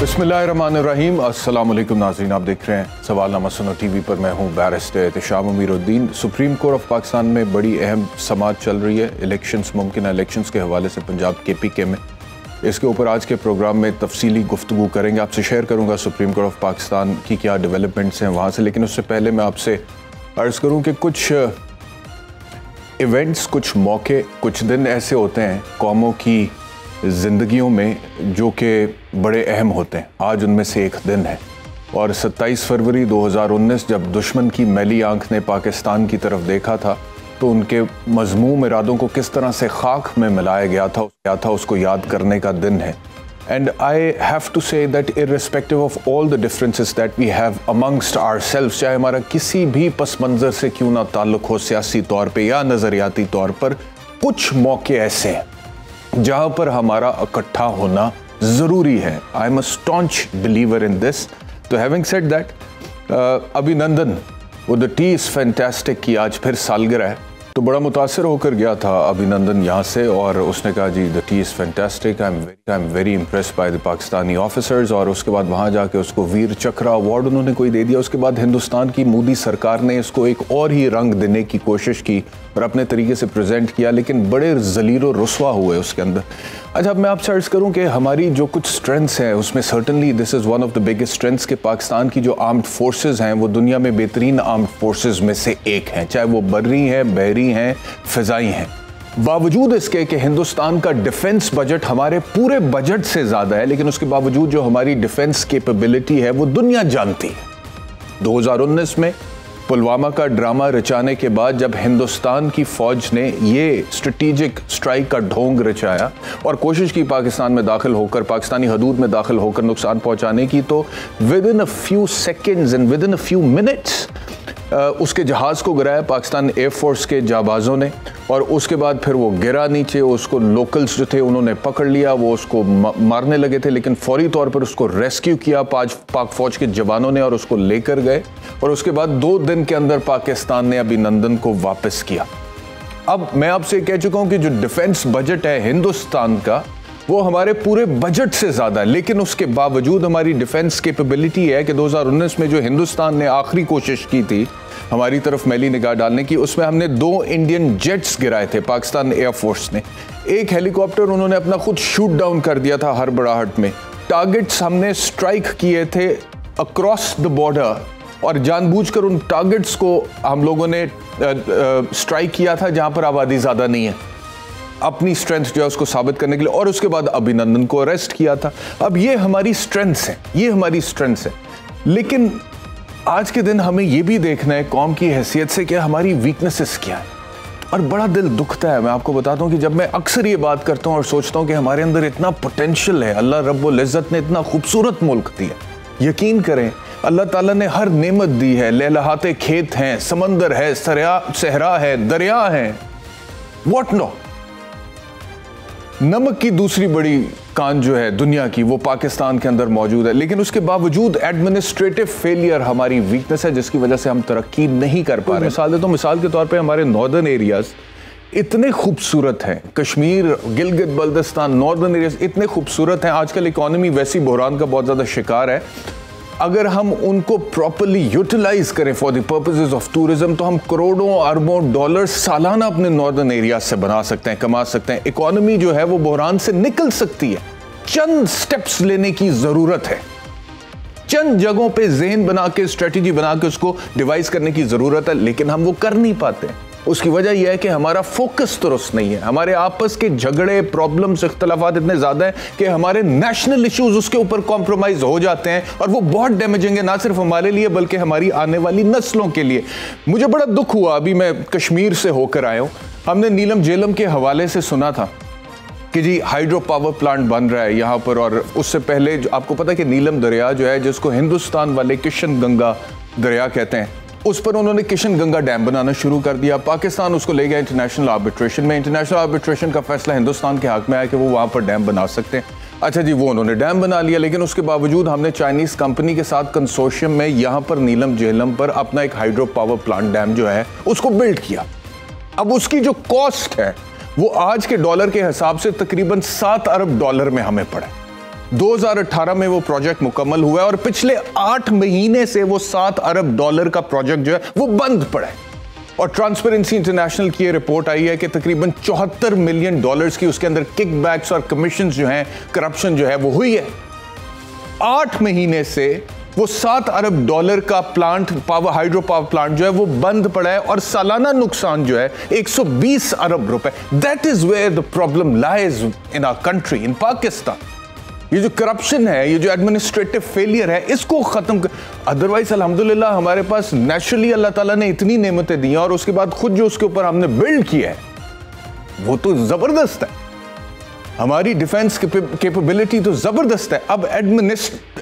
बिस्मिल्लाहिर्रहमानिर्रहीम। अस्सलाम वालेकुम नाज़रीन, आप देख रहे हैं सवाल नामा सुनो टीवी पर। मैं हूं barrister Ehtesham Amiruddin. Supreme court of Pakistan में बड़ी अहम समात चल रही है, इलेक्शंस, मुमकिन इलेक्शंस के हवाले से पंजाब KPK में। इसके ऊपर आज के प्रोग्राम में तफसीली गुफ्तगू करेंगे, आपसे शेयर करूँगा सुप्रीम कोर्ट ऑफ पाकिस्तान की क्या डेवलपमेंट्स हैं वहाँ से। लेकिन उससे पहले मैं आपसे अर्ज़ करूँ कि कुछ इवेंट्स, कुछ मौके, कुछ दिन ऐसे होते हैं कौमों की ज़िंदगियों में जो कि बड़े अहम होते हैं। आज उनमें से एक दिन है और 27 फरवरी 2019 जब दुश्मन की मैली आंख ने पाकिस्तान की तरफ देखा था तो उनके मज़मूम इरादों को किस तरह से खाक में मिलाया गया था उसको याद करने का दिन है। And I have to say that irrespective of all the differences that we have amongst ourselves, चाहे हमारा किसी भी पस मंज़र से क्यों ना ताल्लुक़ हो, सियासी तौर पर या नज़रियाती तौर पर, कुछ मौके ऐसे हैं जहाँ पर हमारा इकट्ठा होना ज़रूरी है। I am a staunch believer in this. तो having said that, Abhinandan with the tea is fantastic की आज फिर सालगिरह है। तो बड़ा मुतासर होकर गया था अभिनंदन यहाँ से और उसने कहा जी the tea is fantastic, I am very impressed by the Pakistani officers. और उसके बाद वहाँ जाके उसको वीर चक्रा अवार्ड उन्होंने कोई दे दिया। उसके बाद हिंदुस्तान की मोदी सरकार ने इसको एक और ही रंग देने की कोशिश की और अपने तरीके से प्रेजेंट किया, लेकिन बड़े जलील और रुस्वा हुए उसके अंदर। अच्छा, अब मैं आपसे अर्ज़ करूँ कि हमारी जो कुछ स्ट्रेंथ्स हैं उसमें certainly this is one of the biggest strengths के पाकिस्तान की जो आर्म्ड फोर्सेस हैं वो दुनिया में बेहतरीन आर्म्ड फोर्सेस में से एक हैं, चाहे वो बर्री हैं, बहरी हैं, फ़िज़ाई हैं। बावजूद इसके कि हिंदुस्तान का डिफेंस बजट हमारे पूरे बजट से ज़्यादा है, लेकिन उसके बावजूद जो हमारी डिफेंस कैपेबिलिटी है वो दुनिया जानती है। 2019 में पुलवामा का ड्रामा रचाने के बाद जब हिंदुस्तान की फ़ौज ने ये स्ट्रेटेजिक स्ट्राइक का ढोंग रचाया और कोशिश की पाकिस्तान में दाखिल होकर, पाकिस्तानी हदूद में दाखिल होकर नुकसान पहुंचाने की, तो within a few seconds and within a few minutes उसके जहाज़ को गिराया पाकिस्तान एयरफोर्स के जाबाज़ों ने। और उसके बाद फिर वो गिरा नीचे, उसको लोकल्स जो थे उन्होंने पकड़ लिया, वो उसको मारने लगे थे, लेकिन फौरी तौर पर उसको रेस्क्यू किया पाक फ़ौज के जवानों ने और उसको लेकर गए। और उसके बाद 2 दिन के अंदर पाकिस्तान ने अभिनंदन को वापस किया। अब मैं आपसे कह चुका हूँ कि जो डिफेंस बजट है हिंदुस्तान का वो हमारे पूरे बजट से ज़्यादा है, लेकिन उसके बावजूद हमारी डिफेंस कैपेबिलिटी है कि 2019 में जो हिंदुस्तान ने आखिरी कोशिश की थी हमारी तरफ मैली निगाह डालने की, उसमें हमने 2 इंडियन जेट्स गिराए थे पाकिस्तान एयरफोर्स ने। एक हेलीकॉप्टर उन्होंने अपना खुद शूट डाउन कर दिया था हड़बड़ाहट में। टारगेट्स हमने स्ट्राइक किए थे अक्रॉस द बॉर्डर और जानबूझकर उन टारगेट्स को हम लोगों ने स्ट्राइक किया था जहाँ पर आबादी ज़्यादा नहीं है, अपनी स्ट्रेंथ जो है उसको साबित करने के लिए। और उसके बाद अभिनंदन को अरेस्ट किया था। अब ये हमारी स्ट्रेंथ्स हैं, ये हमारी स्ट्रेंथ्स हैं, लेकिन आज के दिन हमें ये भी देखना है कौम की हैसियत से कि हमारी वीकनेसेस क्या हैं। और बड़ा दिल दुखता है, मैं आपको बताता हूँ कि जब मैं अक्सर ये बात करता हूँ और सोचता हूँ कि हमारे अंदर इतना पोटेंशियल है, अल्लाह रब्बुल इज़्ज़त ने इतना खूबसूरत मुल्क दिया। यकीन करें, अल्लाह ताला ने हर नेमत दी है, लहलहाते खेत हैं, समंदर है, सहरा है, दरिया है, वॉट नो। नमक की दूसरी बड़ी कान जो है दुनिया की वो पाकिस्तान के अंदर मौजूद है, लेकिन उसके बावजूद एडमिनिस्ट्रेटिव फेलियर हमारी वीकनेस है जिसकी वजह से हम तरक्की नहीं कर पा रहे। मिसाल देता हूँ, मिसाल के तौर पे हमारे नॉर्दर्न एरियाज़ इतने खूबसूरत हैं, कश्मीर, गिलगित बल्तिस्तान, नॉर्दर्न एरियाज़ इतने खूबसूरत हैं। आजकल इकॉनमी वैसी बहरान का बहुत ज़्यादा शिकार है। अगर हम उनको प्रॉपरली यूटिलाइज़ करें for the purposes of tourism तो हम करोड़ों अरबों डॉलर्स सालाना अपने नॉर्दर्न एरिया से बना सकते हैं, कमा सकते हैं। इकॉनमी जो है वो बहरान से निकल सकती है। चंद स्टेप्स लेने की ज़रूरत है, चंद जगहों पे जहन बना के, स्ट्रेटजी बना के उसको डिवाइस करने की ज़रूरत है, लेकिन हम वो कर नहीं पाते। उसकी वजह यह है कि हमारा फोकस दुरुस्त नहीं है। हमारे आपस के झगड़े, प्रॉब्लम्स, इख्तलाफात इतने ज़्यादा हैं कि हमारे नेशनल इश्यूज उसके ऊपर कॉम्प्रोमाइज़ हो जाते हैं और वो बहुत डैमेजिंग है, ना सिर्फ हमारे लिए बल्कि हमारी आने वाली नस्लों के लिए। मुझे बड़ा दुख हुआ, अभी मैं कश्मीर से होकर आया हूँ, हमने नीलम झेलम के हवाले से सुना था कि जी हाइड्रो पावर प्लांट बन रहा है यहाँ पर। और उससे पहले आपको पता है कि नीलम दरिया जो है, जिसको हिंदुस्तान वाले किशनगंगा दरिया कहते हैं, उस पर उन्होंने किशनगंगा डैम बनाना शुरू कर दिया। पाकिस्तान उसको ले गया इंटरनेशनल आर्बिट्रेशन में। इंटरनेशनल आर्बिट्रेशन का फैसला हिंदुस्तान के हक में आया कि वो वहाँ पर डैम बना सकते हैं। अच्छा जी, वो उन्होंने डैम बना लिया, लेकिन उसके बावजूद हमने चाइनीज़ कंपनी के साथ कंसोर्शियम में यहाँ पर नीलम झेलम पर अपना एक हाइड्रो पावर प्लांट डैम जो है उसको बिल्ड किया। अब उसकी जो कॉस्ट है वो आज के डॉलर के हिसाब से तकरीबन $7 अरब में हमें पड़े। 2018 में वो प्रोजेक्ट मुकम्मल हुआ है और पिछले 8 महीने से वो $7 अरब का प्रोजेक्ट जो है वो बंद पड़ा है। और ट्रांसपेरेंसी इंटरनेशनल की ये रिपोर्ट आई है कि तकरीबन $74 मिलियन की उसके अंदर किकबैक्स और कमीशन जो हैं, करप्शन जो है वो हुई है। 8 महीने से वो $7 अरब का plant, power hydro power plant जो है वो बंद पड़ा है और सालाना नुकसान जो है $120 अरब। That is where the problem lies in our country, in Pakistan. ये जो करप्शन है, ये जो एडमिनिस्ट्रेटिव फेलियर है, इसको ख़त्म कर। अदरवाइज अल्हम्दुलिल्लाह हमारे पास नेचुरली अल्लाह ताला ने इतनी नेमतें दी हैं और उसके बाद खुद जो उसके ऊपर हमने बिल्ड किया है वो तो ज़बरदस्त है। हमारी डिफेंस कैपेबिलिटी तो ज़बरदस्त है। अब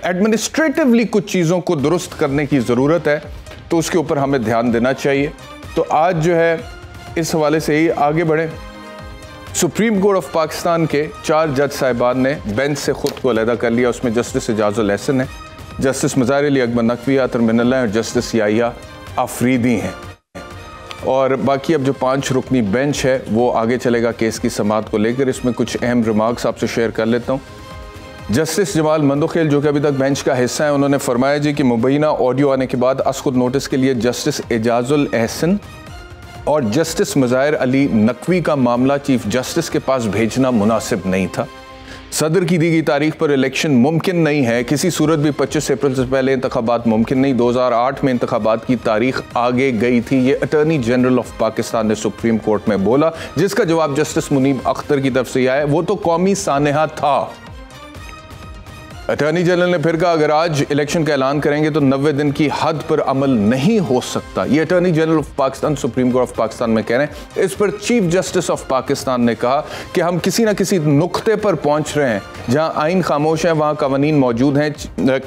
एडमिनिस्ट्रेटिवली कुछ चीज़ों को दुरुस्त करने की ज़रूरत है, तो उसके ऊपर हमें ध्यान देना चाहिए। तो आज जो है इस हवाले से ही आगे बढ़ें। सुप्रीम कोर्ट ऑफ पाकिस्तान के 4 जज साहिबान ने बेंच से खुद को अलहदा कर लिया। उसमें जस्टिस इजाजुल अहसन है, जस्टिस मजहर अली अकबर नकवी अतरमिनल्ला और जस्टिस याहिया आफरीदी हैं। और बाकी अब जो 5 रुकनी बेंच है वो आगे चलेगा केस की समाअत को लेकर। इसमें कुछ अहम रिमार्क्स आपसे शेयर कर लेता हूँ। जस्टिस जमाल मंदोखेल जो कि अभी तक बेंच का हिस्सा है, उन्होंने फरमाया जी कि मुबैना ऑडियो आने के बाद अस्खुद नोटिस के लिए जस्टिस एजाजुल अहसन और जस्टिस मज़ाहिर अली नकवी का मामला चीफ जस्टिस के पास भेजना मुनासिब नहीं था। सदर की दी गई तारीख पर इलेक्शन मुमकिन नहीं है, किसी सूरत भी 25 अप्रैल से पहले इंतखाबात मुमकिन नहीं। 2008 में इंतखाबात की तारीख आगे गई थी, ये अटर्नी जनरल ऑफ पाकिस्तान ने सुप्रीम कोर्ट में बोला, जिसका जवाब जस्टिस मुनीब अख्तर की तरफ से आया, वो तो कौमी सानहा था। अटर्नी जनरल ने फिर कहा अगर आज इलेक्शन का ऐलान करेंगे तो 90 दिन की हद पर अमल नहीं हो सकता। ये attorney general of Pakistan supreme court of Pakistan में कह रहे हैं। इस पर चीफ जस्टिस ऑफ पाकिस्तान ने कहा कि हम किसी ना किसी नुक्ते पर पहुंच रहे हैं जहां आइन खामोश है, वहां कानून मौजूद हैं।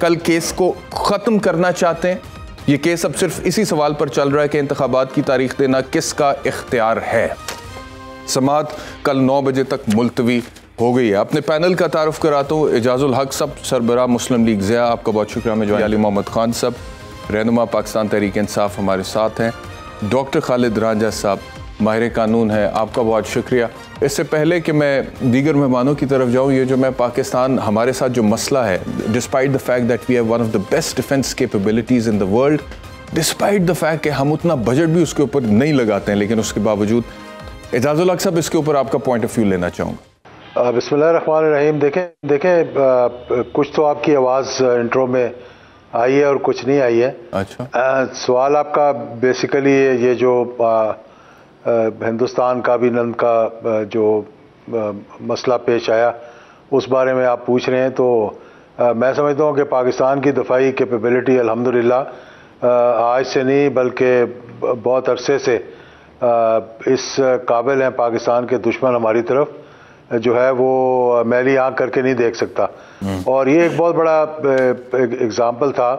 कल केस को ख़त्म करना चाहते हैं। ये केस अब सिर्फ इसी सवाल पर चल रहा है कि इंतखाबात की तारीख देना किसका इख्तियार है। समाअत कल 9 बजे तक मुलतवी हो गई है। अपने पैनल का तारुफ कराता हूँ। एजाजुल हक सब, सरबरा मुस्लिम लीग ज़िया, आपका बहुत शुक्रिया में जॉइन। अली मोहम्मद खान सब, रहनुमा पाकिस्तान तहरीक इंसाफ हमारे साथ हैं। डॉक्टर खालिद रांझा साहब माहिर कानून हैं, आपका बहुत शुक्रिया। इससे पहले कि मैं दीगर मेहमानों की तरफ जाऊँ, ये जो मैं पाकिस्तान हमारे साथ जो मसला है, despite the fact that we have one of the best defence capabilities in the world, despite the fact कि हम उतना बजट भी उसके ऊपर नहीं लगाते हैं, लेकिन उसके बावजूद एजाजुल हक साहब इसके ऊपर आपका पॉइंट ऑफ व्यू लेना चाहूँगा। बिस्मिल्लाहिर्रहमानिर्रहीम। देखें कुछ तो आपकी आवाज़ इंट्रो में आई है और कुछ नहीं आई है। अच्छा। सवाल आपका बेसिकली ये जो हिंदुस्तान काबीनंद का जो मसला पेश आया उस बारे में आप पूछ रहे हैं। तो मैं समझता हूँ कि पाकिस्तान की दफाई कैपेबिलिटी अल्हम्दुलिल्लाह आज से नहीं बल्कि बहुत अरसे से इस काबिल हैं। पाकिस्तान के दुश्मन हमारी तरफ जो है वो मैली आँख करके नहीं देख सकता। और ये एक बहुत बड़ा एग्ज़ाम्पल था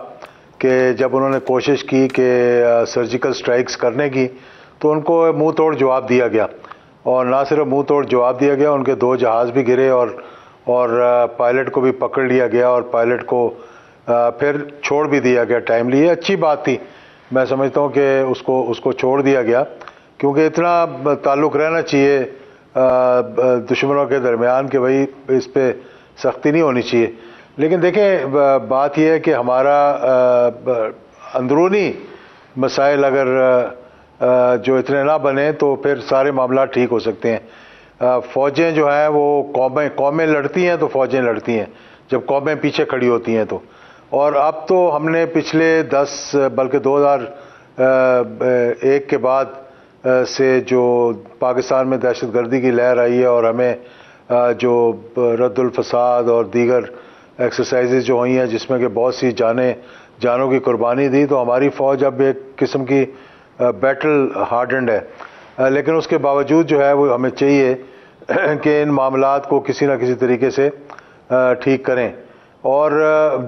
कि जब उन्होंने कोशिश की कि सर्जिकल स्ट्राइक्स करने की, तो उनको मुंह तोड़ जवाब दिया गया। और ना सिर्फ मुंह तोड़ जवाब दिया गया, उनके 2 जहाज़ भी गिरे और पायलट को भी पकड़ लिया गया और पायलट को फिर छोड़ भी दिया गया टाइमली। अच्छी बात थी, मैं समझता हूँ कि उसको छोड़ दिया गया, क्योंकि इतना ताल्लुक़ रहना चाहिए दुश्मनों के दरमियान कि भाई इस पर सख्ती नहीं होनी चाहिए। लेकिन देखें बात यह है कि हमारा अंदरूनी मसाइल अगर जो इतने ना बने तो फिर सारे मामला ठीक हो सकते हैं। फ़ौजें जो हैं वो कौमें लड़ती हैं तो फ़ौजें लड़ती हैं, जब कौमें पीछे खड़ी होती हैं तो। और अब तो हमने पिछले 10 बल्कि 2001 के बाद से जो पाकिस्तान में दहशतगर्दी की लहर आई है और हमें जो रद्दुल फसाद और दीगर एक्सरसाइजेज जो हुई हैं जिसमें कि बहुत सी जानों की कुर्बानी दी, तो हमारी फ़ौज अब एक किस्म की बैटल हार्डन्ड है। लेकिन उसके बावजूद जो है वो हमें चाहिए कि इन मामलात को किसी न किसी तरीके से ठीक करें। और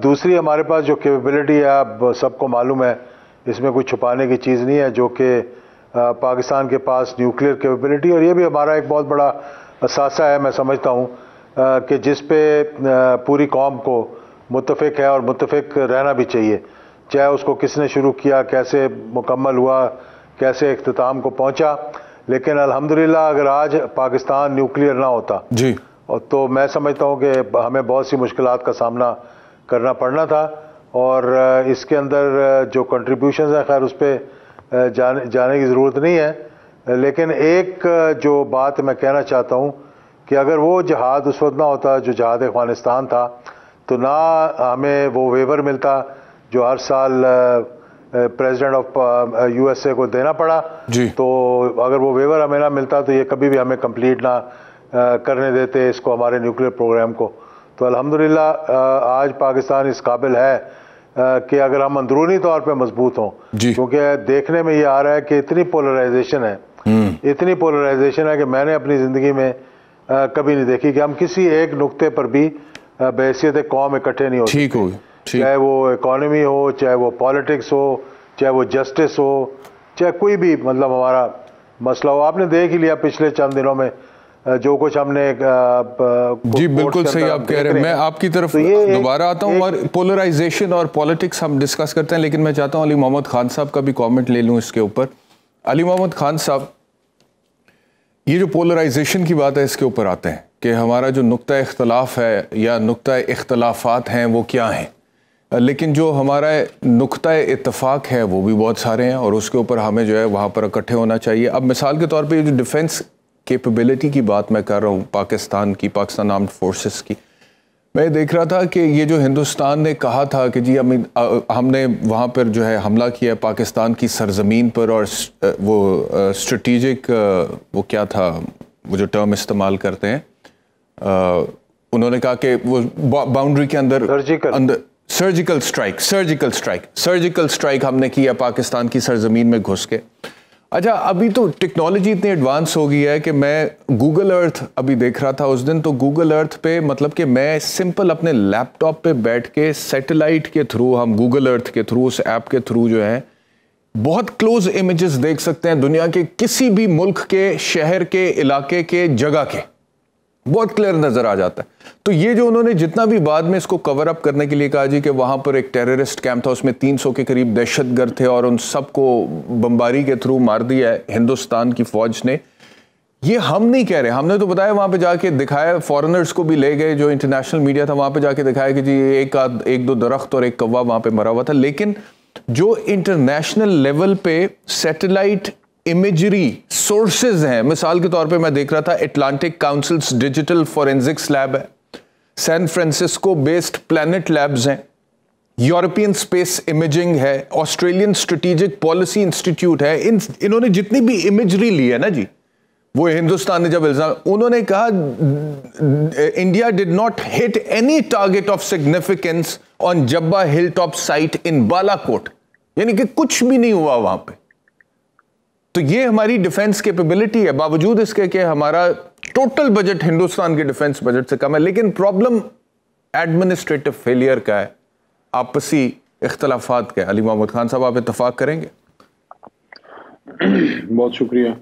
दूसरी हमारे पास जो कैपेबिलिटी है, आप सबको मालूम है, इसमें कोई छुपाने की चीज़ नहीं है, जो कि पाकिस्तान के पास न्यूक्लियर कैपेबिलिटी, और ये भी हमारा एक बहुत बड़ा असासा है। मैं समझता हूँ कि जिस पे पूरी कौम को मुत्तफिक है और मुत्तफिक रहना भी चाहिए, चाहे उसको किसने शुरू किया, कैसे मुकम्मल हुआ, कैसे इख्तिताम को पहुँचा। लेकिन अल्हम्दुलिल्लाह अगर आज पाकिस्तान न्यूक्लियर ना होता जी और तो मैं समझता हूँ कि हमें बहुत सी मुश्किलात का सामना करना पड़ना था और इसके अंदर जो कंट्रीब्यूशन है खैर उस पर जाने की ज़रूरत नहीं है, लेकिन एक जो बात मैं कहना चाहता हूँ कि अगर वो जहाद उस वक्त ना होता जो जहाद अफगानिस्तान था तो ना हमें वो वेवर मिलता जो हर साल प्रेसिडेंट ऑफ यूएसए को देना पड़ा। तो अगर वो वेवर हमें ना मिलता तो ये कभी भी हमें कंप्लीट ना करने देते इसको, हमारे न्यूक्लियर प्रोग्राम को। तो अल्हम्दुलिल्लाह आज पाकिस्तान इस काबिल है कि अगर हम अंदरूनी तौर पे मजबूत हों, क्योंकि देखने में ये आ रहा है कि इतनी पोलराइजेशन है कि मैंने अपनी ज़िंदगी में कभी नहीं देखी कि हम किसी एक नुक्ते पर भी बहैसियत कौम इकट्ठे नहीं होते, चाहे वो इकॉनमी हो, चाहे वो पॉलिटिक्स हो, चाहे वो जस्टिस हो, चाहे कोई भी मतलब हमारा मसला हो। आपने देख ही लिया पिछले चंद दिनों में जो कुछ हमने जी बिल्कुल सही आप कह रहे हैं। मैं आपकी तरफ दोबारा आता हूं और पोलराइजेशन और पॉलिटिक्स हम डिस्कस करते हैं, लेकिन मैं चाहता हूं अली मोहम्मद खान साहब का भी कमेंट ले लूं इसके ऊपर। अली मोहम्मद खान साहब, ये जो पोलराइजेशन की बात है इसके ऊपर आते हैं कि हमारा जो नुक्ता इख्तलाफ है या नुक्ता इख्तलाफात हैं वो क्या हैं, लेकिन जो हमारा नुक्ता इत्तफाक है वो भी बहुत सारे हैं और उसके ऊपर हमें जो है वहाँ पर इकट्ठे होना चाहिए। अब मिसाल के तौर पर जो डिफेंस कैपेबिलिटी की बात मैं कर रहा हूँ पाकिस्तान की, पाकिस्तान आर्म्ड फोर्सेस की, मैं देख रहा था कि ये जो हिंदुस्तान ने कहा था कि जी हमने वहाँ पर जो है हमला किया पाकिस्तान की सरजमीन पर और वो स्ट्रेटिजिक वो क्या था वो जो टर्म इस्तेमाल करते हैं उन्होंने कहा कि वो बाउंड्री के अंदर सर्जिकल स्ट्राइक हमने किया पाकिस्तान की सरजमीन में घुस के। अच्छा, अभी तो टेक्नोलॉजी इतनी एडवांस हो गई है कि मैं गूगल अर्थ अभी देख रहा था उस दिन, तो गूगल अर्थ पे मतलब कि मैं सिंपल अपने लैपटॉप पे बैठ के सैटेलाइट के थ्रू, हम गूगल अर्थ के थ्रू, उस ऐप के थ्रू जो है बहुत क्लोज इमेजेस देख सकते हैं दुनिया के किसी भी मुल्क के, शहर के, इलाके के, जगह के, बहुत क्लियर नज़र आ जाता है। तो ये जो उन्होंने जितना भी बाद में इसको कवर अप करने के लिए कहा जी कि वहाँ पर एक टेररिस्ट कैंप था उसमें 300 के करीब दहशतगर्द थे और उन सबको बमबारी के थ्रू मार दिया है हिंदुस्तान की फ़ौज ने, ये हम नहीं कह रहे, हमने तो बताया वहाँ पे जाके दिखाया, फॉरेनर्स को भी ले गए जो इंटरनेशनल मीडिया था वहाँ पर जाके दिखाया कि जी एक दो दरख्त और एक कौवा वहाँ पर मरा हुआ था, लेकिन जो इंटरनेशनल लेवल पर सैटेलाइट इमेजरी सोर्सेज हैं, मिसाल के तौर पे मैं देख रहा था Atlantic Council's Digital Forensics Lab है, San Francisco based Planet Labs हैं, यूरोपियन स्पेस इमेजिंग है, ऑस्ट्रेलियन स्ट्रेटेजिक पॉलिसी इंस्टीट्यूट है, इन्होंने जितनी भी इमेजरी ली है ना जी वो हिंदुस्तान ने जब इल्जाम, उन्होंने कहा India did not hit any target of significance on Jabba hill top site in Balakot, यानी कि कुछ भी नहीं हुआ वहां पर। तो ये हमारी डिफेंस कैपेबिलिटी है बावजूद इसके कि हमारा टोटल बजट हिंदुस्तान के डिफेंस बजट से कम है, लेकिन प्रॉब्लम एडमिनिस्ट्रेटिव फेलियर का है, आपसी इख्तलाफात का है। अली मोहम्मद खान साहब, आप इत्तफाक करेंगे? बहुत शुक्रिया।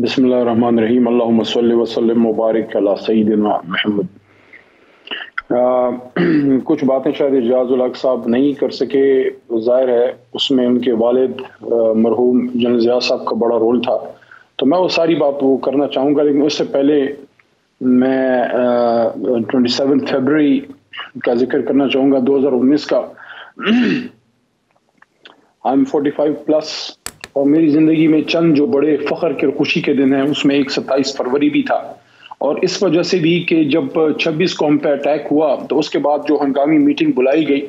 बिस्मिल्लाह रहमान रहीम, अल्लाहुम्मा सल्ली व सल्लिम मुबारक अला सय्यिदिना मोहम्मद। कुछ बातें शायद एजाजुल हक साहब नहीं कर सके, ज़ाहिर है उसमें उनके वालिद मरहूम जनरल ज़िया साहब का बड़ा रोल था, तो मैं वो सारी बात वो करना चाहूँगा, लेकिन उससे पहले मैं 27 फरवरी का जिक्र करना चाहूँगा 2019 का। आई एम 45+ और मेरी ज़िंदगी में चंद जो बड़े फ़ख्र के और खुशी के दिन हैं उसमें एक 27 फरवरी भी था, और इस वजह से भी कि जब 26 कौम पे अटैक हुआ तो उसके बाद जो हंगामी मीटिंग बुलाई गई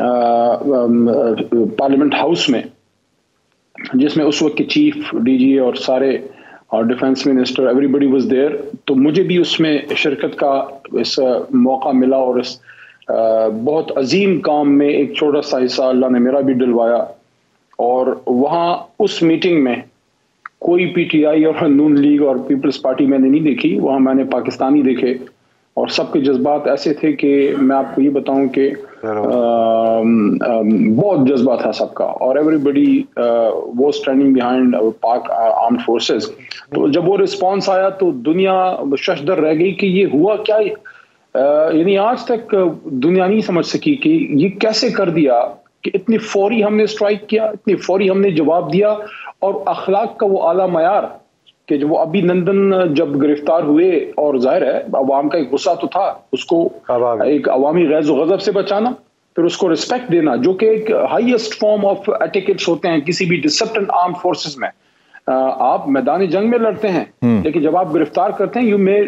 पार्लियामेंट हाउस में, जिसमें उस वक्त के चीफ डीजी और सारे और defence minister everybody was there, तो मुझे भी उसमें शिरकत का इस मौका मिला और इस बहुत अजीम काम में एक छोटा सा हिस्सा अल्लाह ने मेरा भी डलवाया। और वहाँ उस मीटिंग में कोई पीटीआई और नून लीग और पीपल्स पार्टी मैंने नहीं देखी, वहाँ मैंने पाकिस्तानी देखे और सबके जज्बात ऐसे थे कि मैं आपको ये बताऊँ कि बहुत जज्बा था सबका और एवरीबडी वो standing behind Pak armed forces. तो जब वो रिस्पांस आया तो दुनिया शशदर रह गई कि ये हुआ क्या, यानी आज तक दुनिया नहीं समझ सकी कि ये कैसे कर दिया कि इतनी फौरी हमने स्ट्राइक किया, इतनी फौरी हमने जवाब दिया और अखलाक का वो आला मयार कि जो वो अभिनंदन जब गिरफ्तार हुए और जाहिर है अवाम का एक गुस्सा तो था, उसको एक अवामी गैज़ व गज़ब से बचाना, फिर उसको रिस्पेक्ट देना जो कि एक हाईएस्ट फॉर्म ऑफ एटिकेट्स होते हैं किसी भी डिसेप्टेड आर्म फोर्सेस में। आप मैदान जंग में लड़ते हैं लेकिन जब आप गिरफ्तार करते हैं यू मे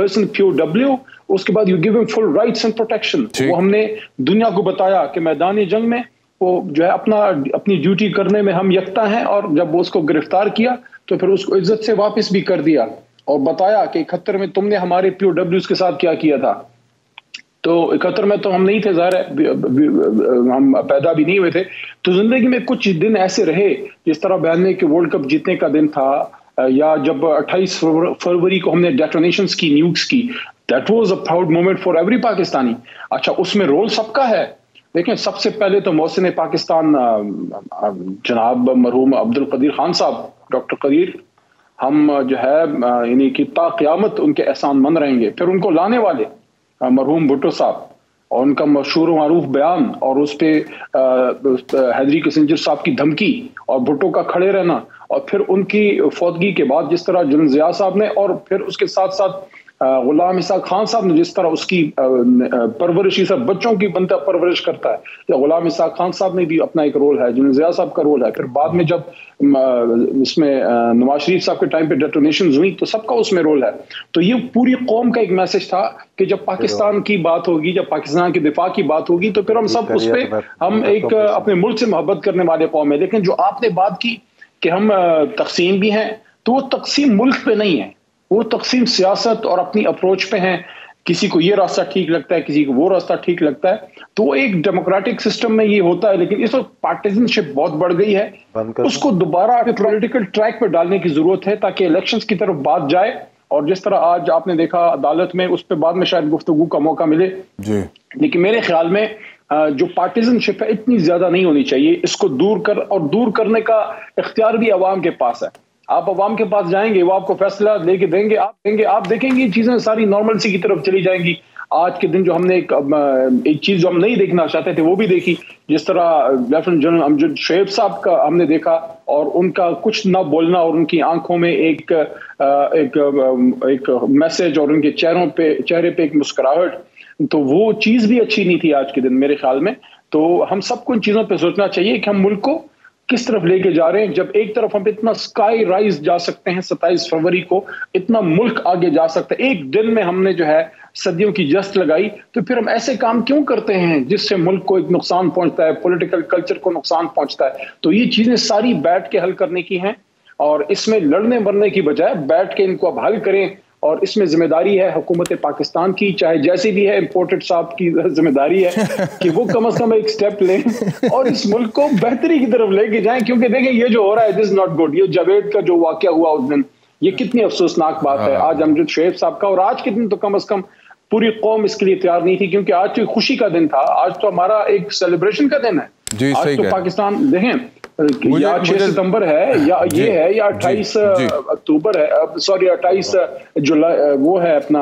पर्सन POW, उसके बाद you give him full rights and protection. वो हमने दुनिया को बताया कि मैदान जंग में वो जो है अपनी ड्यूटी करने में हम यकता हैं, और जब वो उसको गिरफ्तार किया तो फिर उसको इज्जत से वापस भी कर दिया और बताया कि 71 में तुमने हमारे POWs के साथ क्या किया था। तो 71 में तो हम नहीं थे, ज़ाहिर है हम पैदा भी नहीं हुए थे। तो जिंदगी में कुछ दिन ऐसे रहे जिस तरह बयान के वर्ल्ड कप जीतने का दिन था, या जब 28 फरवरी को हमने डेटोनेशंस की, न्यूक्स की, that was a proud moment for every Pakistani. अच्छा, उसमें रोल सबका है। देखिए, सबसे पहले तो मौसिन पाकिस्तान जनाब मरहूम अब्दुल कदीर खान साहब, डॉक्टर कदीर, हम जो है यानी कि ता क़यामत उनके एहसान मंद रहेंगे। फिर उनको लाने वाले मरहूम भुट्टो साहब और उनका मशहूर मरूफ बयान और उस पर हैदरी किसिंजर साहब की धमकी और भुट्टो का खड़े रहना, और फिर उनकी फौतगी के बाद जिस तरह जनरल ज़िया साहब ने और फिर उसके साथ साथ गुलाम एहसान खान साहब ने जिस तरह उसकी परवरिश, सब बच्चों की बनता परवरिश करता है, या गुलाम एहसान खान साहब ने भी अपना एक रोल है, जनरल ज़िया साहब का रोल है। फिर बाद में जब इसमें नवाज शरीफ साहब के टाइम पे डेटोनेशन हुई तो सबका उसमें रोल है। तो ये पूरी कौम का एक मैसेज था कि जब पाकिस्तान की बात होगी, जब पाकिस्तान के दिफा की बात होगी तो फिर हम सब उस पर, हम एक अपने मुल्क से मोहब्बत करने वाले कौम है। लेकिन जो आपने बात की कि हम तकसीम भी हैं, तो वो तकसीम मुल्क पे नहीं है, वो तकसीम सियासत और अपनी अप्रोच पे हैं। किसी को ये रास्ता ठीक लगता है, किसी को वो रास्ता ठीक लगता है, तो एक डेमोक्रेटिक सिस्टम में ये होता है। लेकिन इस वक्त पार्टीजनशिप बहुत बढ़ गई है, उसको दोबारा पॉलिटिकल ट्रैक पर डालने की जरूरत है ताकि इलेक्शंस की तरफ बात जाए। और जिस तरह आज आपने देखा अदालत में, उस पर बाद में शायद गुफ्तगू का मौका मिले जी। लेकिन मेरे ख्याल में जो पार्टीजनशिप है इतनी ज्यादा नहीं होनी चाहिए, इसको दूर करने का इख्तियार भी आवाम के पास है। आप अवाम के पास जाएंगे, वो आपको फैसला लेके देंगे, आप देखेंगे ये चीजें सारी नॉर्मलसी की तरफ चली जाएंगी। आज के दिन जो हमने एक चीज जो हम नहीं देखना चाहते थे वो भी देखी, जिस तरह लेफ्टिनेंट जनरल अमजद शोएब साहब का हमने देखा और उनका कुछ ना बोलना और उनकी आंखों में एक एक एक मैसेज और उनके चेहरे पे एक मुस्कुराहट, तो वो चीज भी अच्छी नहीं थी आज के दिन मेरे ख्याल में। तो हम सबको इन चीजों पर सोचना चाहिए कि हम मुल्क को किस तरफ लेके जा रहे हैं। जब एक तरफ हम इतना स्काई राइज जा सकते हैं, 27 फरवरी को इतना मुल्क आगे जा सकता है, एक दिन में हमने जो है सदियों की जस्त लगाई, तो फिर हम ऐसे काम क्यों करते हैं जिससे मुल्क को एक नुकसान पहुंचता है, पॉलिटिकल कल्चर को नुकसान पहुंचता है। तो ये चीजें सारी बैठ के हल करने की हैं, और इसमें लड़ने मरने की बजाय बैठ के इनको अब हल करें। और इसमें जिम्मेदारी है हुकूमत पाकिस्तान की, चाहे जैसी भी है, इम्पोर्टेड साहब की जिम्मेदारी है कि वो कम से कम एक स्टेप लें और इस मुल्क को बेहतरी की तरफ लेके जाएं। क्योंकि देखें, ये जो हो रहा है, दिस इज नॉट गुड। ये जावेद का जो वाकया हुआ उस दिन, ये कितनी अफसोसनाक बात है। आज अमजद शोएब साहब का, और आज के दिन तो कम से कम पूरी कौम इसके लिए तैयार नहीं थी, क्योंकि आज तो एक खुशी का दिन था, आज तो हमारा एक सेलिब्रेशन का दिन है। आज तो पाकिस्तान, देखें, या 6 सितंबर है, या ये है, या 28 अक्टूबर है, सॉरी 28 जुलाई वो है अपना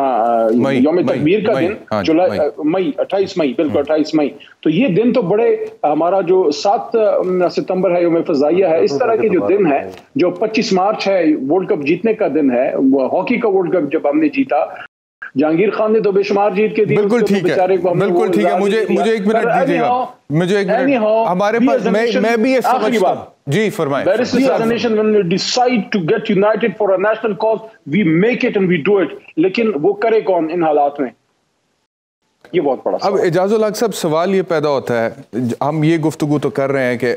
यौम तकबीर का दिन, जुलाई मई 28 मई, बिल्कुल 28 मई। तो ये दिन तो बड़े, हमारा जो 7 सितंबर है यौम फजाइया है, इस तरह के जो दिन है, जो 25 मार्च है वर्ल्ड कप जीतने का दिन है, हॉकी का वर्ल्ड कप जब हमने जीता, जहांगीर खान ने तो बेशुमार जीत के दिए। बिल्कुल ठीक है, बिल्कुल ठीक है। मुझे 1 मिनट दीजिएगा, मुझे 1 मिनट। हमारे पास, मैं भी ये समझता हूं जी, फरमाएं। लेकिन वो करे कौन इन हालात में, ये बहुत बड़ा। अब एजाजुल हक साहब, सवाल ये पैदा होता है, हम ये गुफ्तगू तो कर रहे हैं कि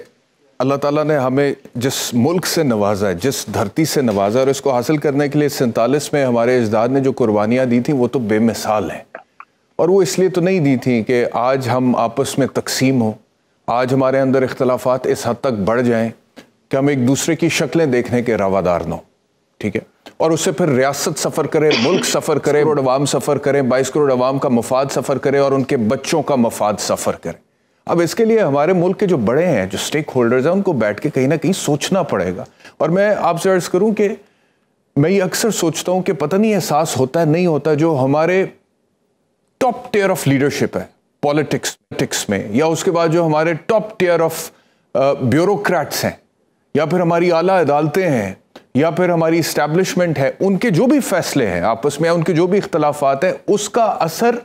अल्लाह ताला ने हमें जिस मुल्क से नवाजा है, जिस धरती से नवाजा, और इसको हासिल करने के लिए 47 में हमारे अजदाद ने जो कुर्बानियाँ दी थी वो तो बेमिसाल हैं। और वो इसलिए तो नहीं दी थी कि आज हम आपस में तकसीम हो, आज हमारे अंदर इख्तलाफात इस हद तक बढ़ जाएं कि हम एक दूसरे की शक्लें देखने के रवादार न हो, ठीक है। और उससे फिर रियासत सफ़र करे, मुल्क सफ़र करे, करोड़ अवाम सफ़र करें, 22 करोड़ अवाम का मफाद सफ़र करे और उनके बच्चों का मफाद सफ़र करें। अब इसके लिए हमारे मुल्क के जो बड़े हैं, जो स्टेक होल्डर्स हैं, उनको बैठ के कहीं ना कहीं सोचना पड़ेगा। और मैं आपसे अर्ज करूं कि मैं ये अक्सर सोचता हूं कि पता नहीं एहसास होता है नहीं होता, जो हमारे टॉप टियर ऑफ लीडरशिप है पॉलिटिक्स में, या उसके बाद जो हमारे टॉप टियर ऑफ ब्यूरोक्रेट्स हैं, या फिर हमारी आला अदालतें हैं, या फिर हमारी इस्टेब्लिशमेंट है, उनके जो भी फैसले हैं आपस में, उनके जो भी इख्तलाफात हैं, उसका असर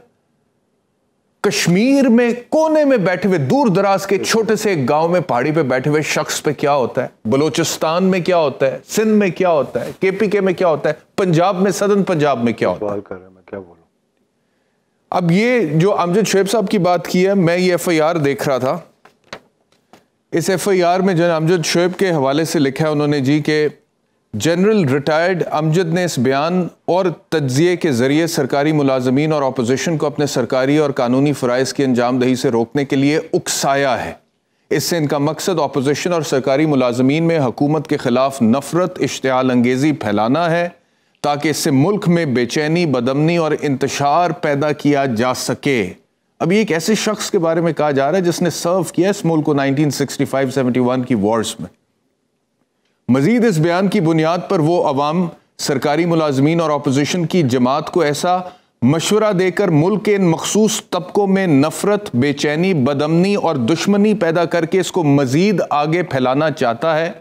कश्मीर में कोने में बैठे हुए दूर दराज के छोटे से एक गांव में पहाड़ी पे बैठे हुए शख्स पे क्या होता है, बलोचिस्तान में क्या होता है, सिंध में क्या होता है, केपीके में क्या होता है, पंजाब में, सदर्न पंजाब में क्या होता है। मैं क्या बोलूं? अब ये जो अमजद शोएब साहब की बात की है, मैं ये एफआईआर देख रहा था। इस एफआईआर में जनरल अमजद शोएब के हवाले से लिखा है उन्होंने जी के जनरल रिटायर्ड अमजद ने इस बयान और तज्जिए के ज़रिए सरकारी मुलाजमीन और अपोजिशन को अपने सरकारी और कानूनी फ़राइज़ की अंजामदही से रोकने के लिए उकसाया है। इससे इनका मकसद अपोजिशन और सरकारी मुलाजमीन में हुकूमत के ख़िलाफ़ नफरत, इश्तिआल अंगेज़ी फैलाना है, ताकि इससे मुल्क में बेचैनी, बदमनी और इंतशार पैदा किया जा सके। अब ये एक ऐसे शख्स के बारे में कहा जा रहा है जिसने सर्व किया इस मुल्क को 1965-71 की वॉर्स में। मजीद इस बयान की बुनियाद पर वो अवाम, सरकारी मुलाजमीन और अपोजिशन की जमात को ऐसा मशवरा देकर मुल्क के इन मखसूस तबकों में नफरत, बेचैनी, बदमनी और दुश्मनी पैदा करके इसको मजीद आगे फैलाना चाहता है।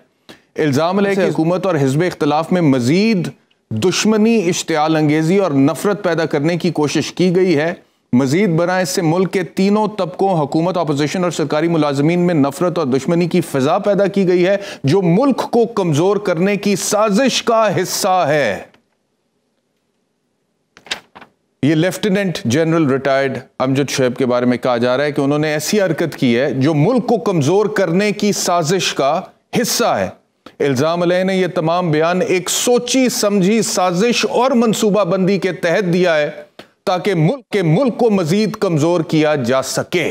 इल्ज़ाम है कि हुकूमत और हिज़्ब इख्तलाफ में मजीद दुश्मनी, इश्तिआल अंगेज़ी और नफरत पैदा करने की कोशिश की गई है। मजीद बरआं इससे मुल्क के तीनों तबकों, हुकूमत, अपोजिशन और सरकारी मुलाजमीन में नफरत और दुश्मनी की फ़िज़ा पैदा की गई है, जो मुल्क को कमज़ोर करने की साजिश का हिस्सा है। ये lieutenant general retired Amjad Shoaib के बारे में कहा जा रहा है कि उन्होंने ऐसी हरकत की है जो मुल्क को कमज़ोर करने की साजिश का हिस्सा है। इल्ज़ाम अलैह ने यह तमाम बयान एक सोची समझी साजिश और मनसूबाबंदी के तहत दिया है, ताकि मुल्क को मजीद कमजोर किया जा सके।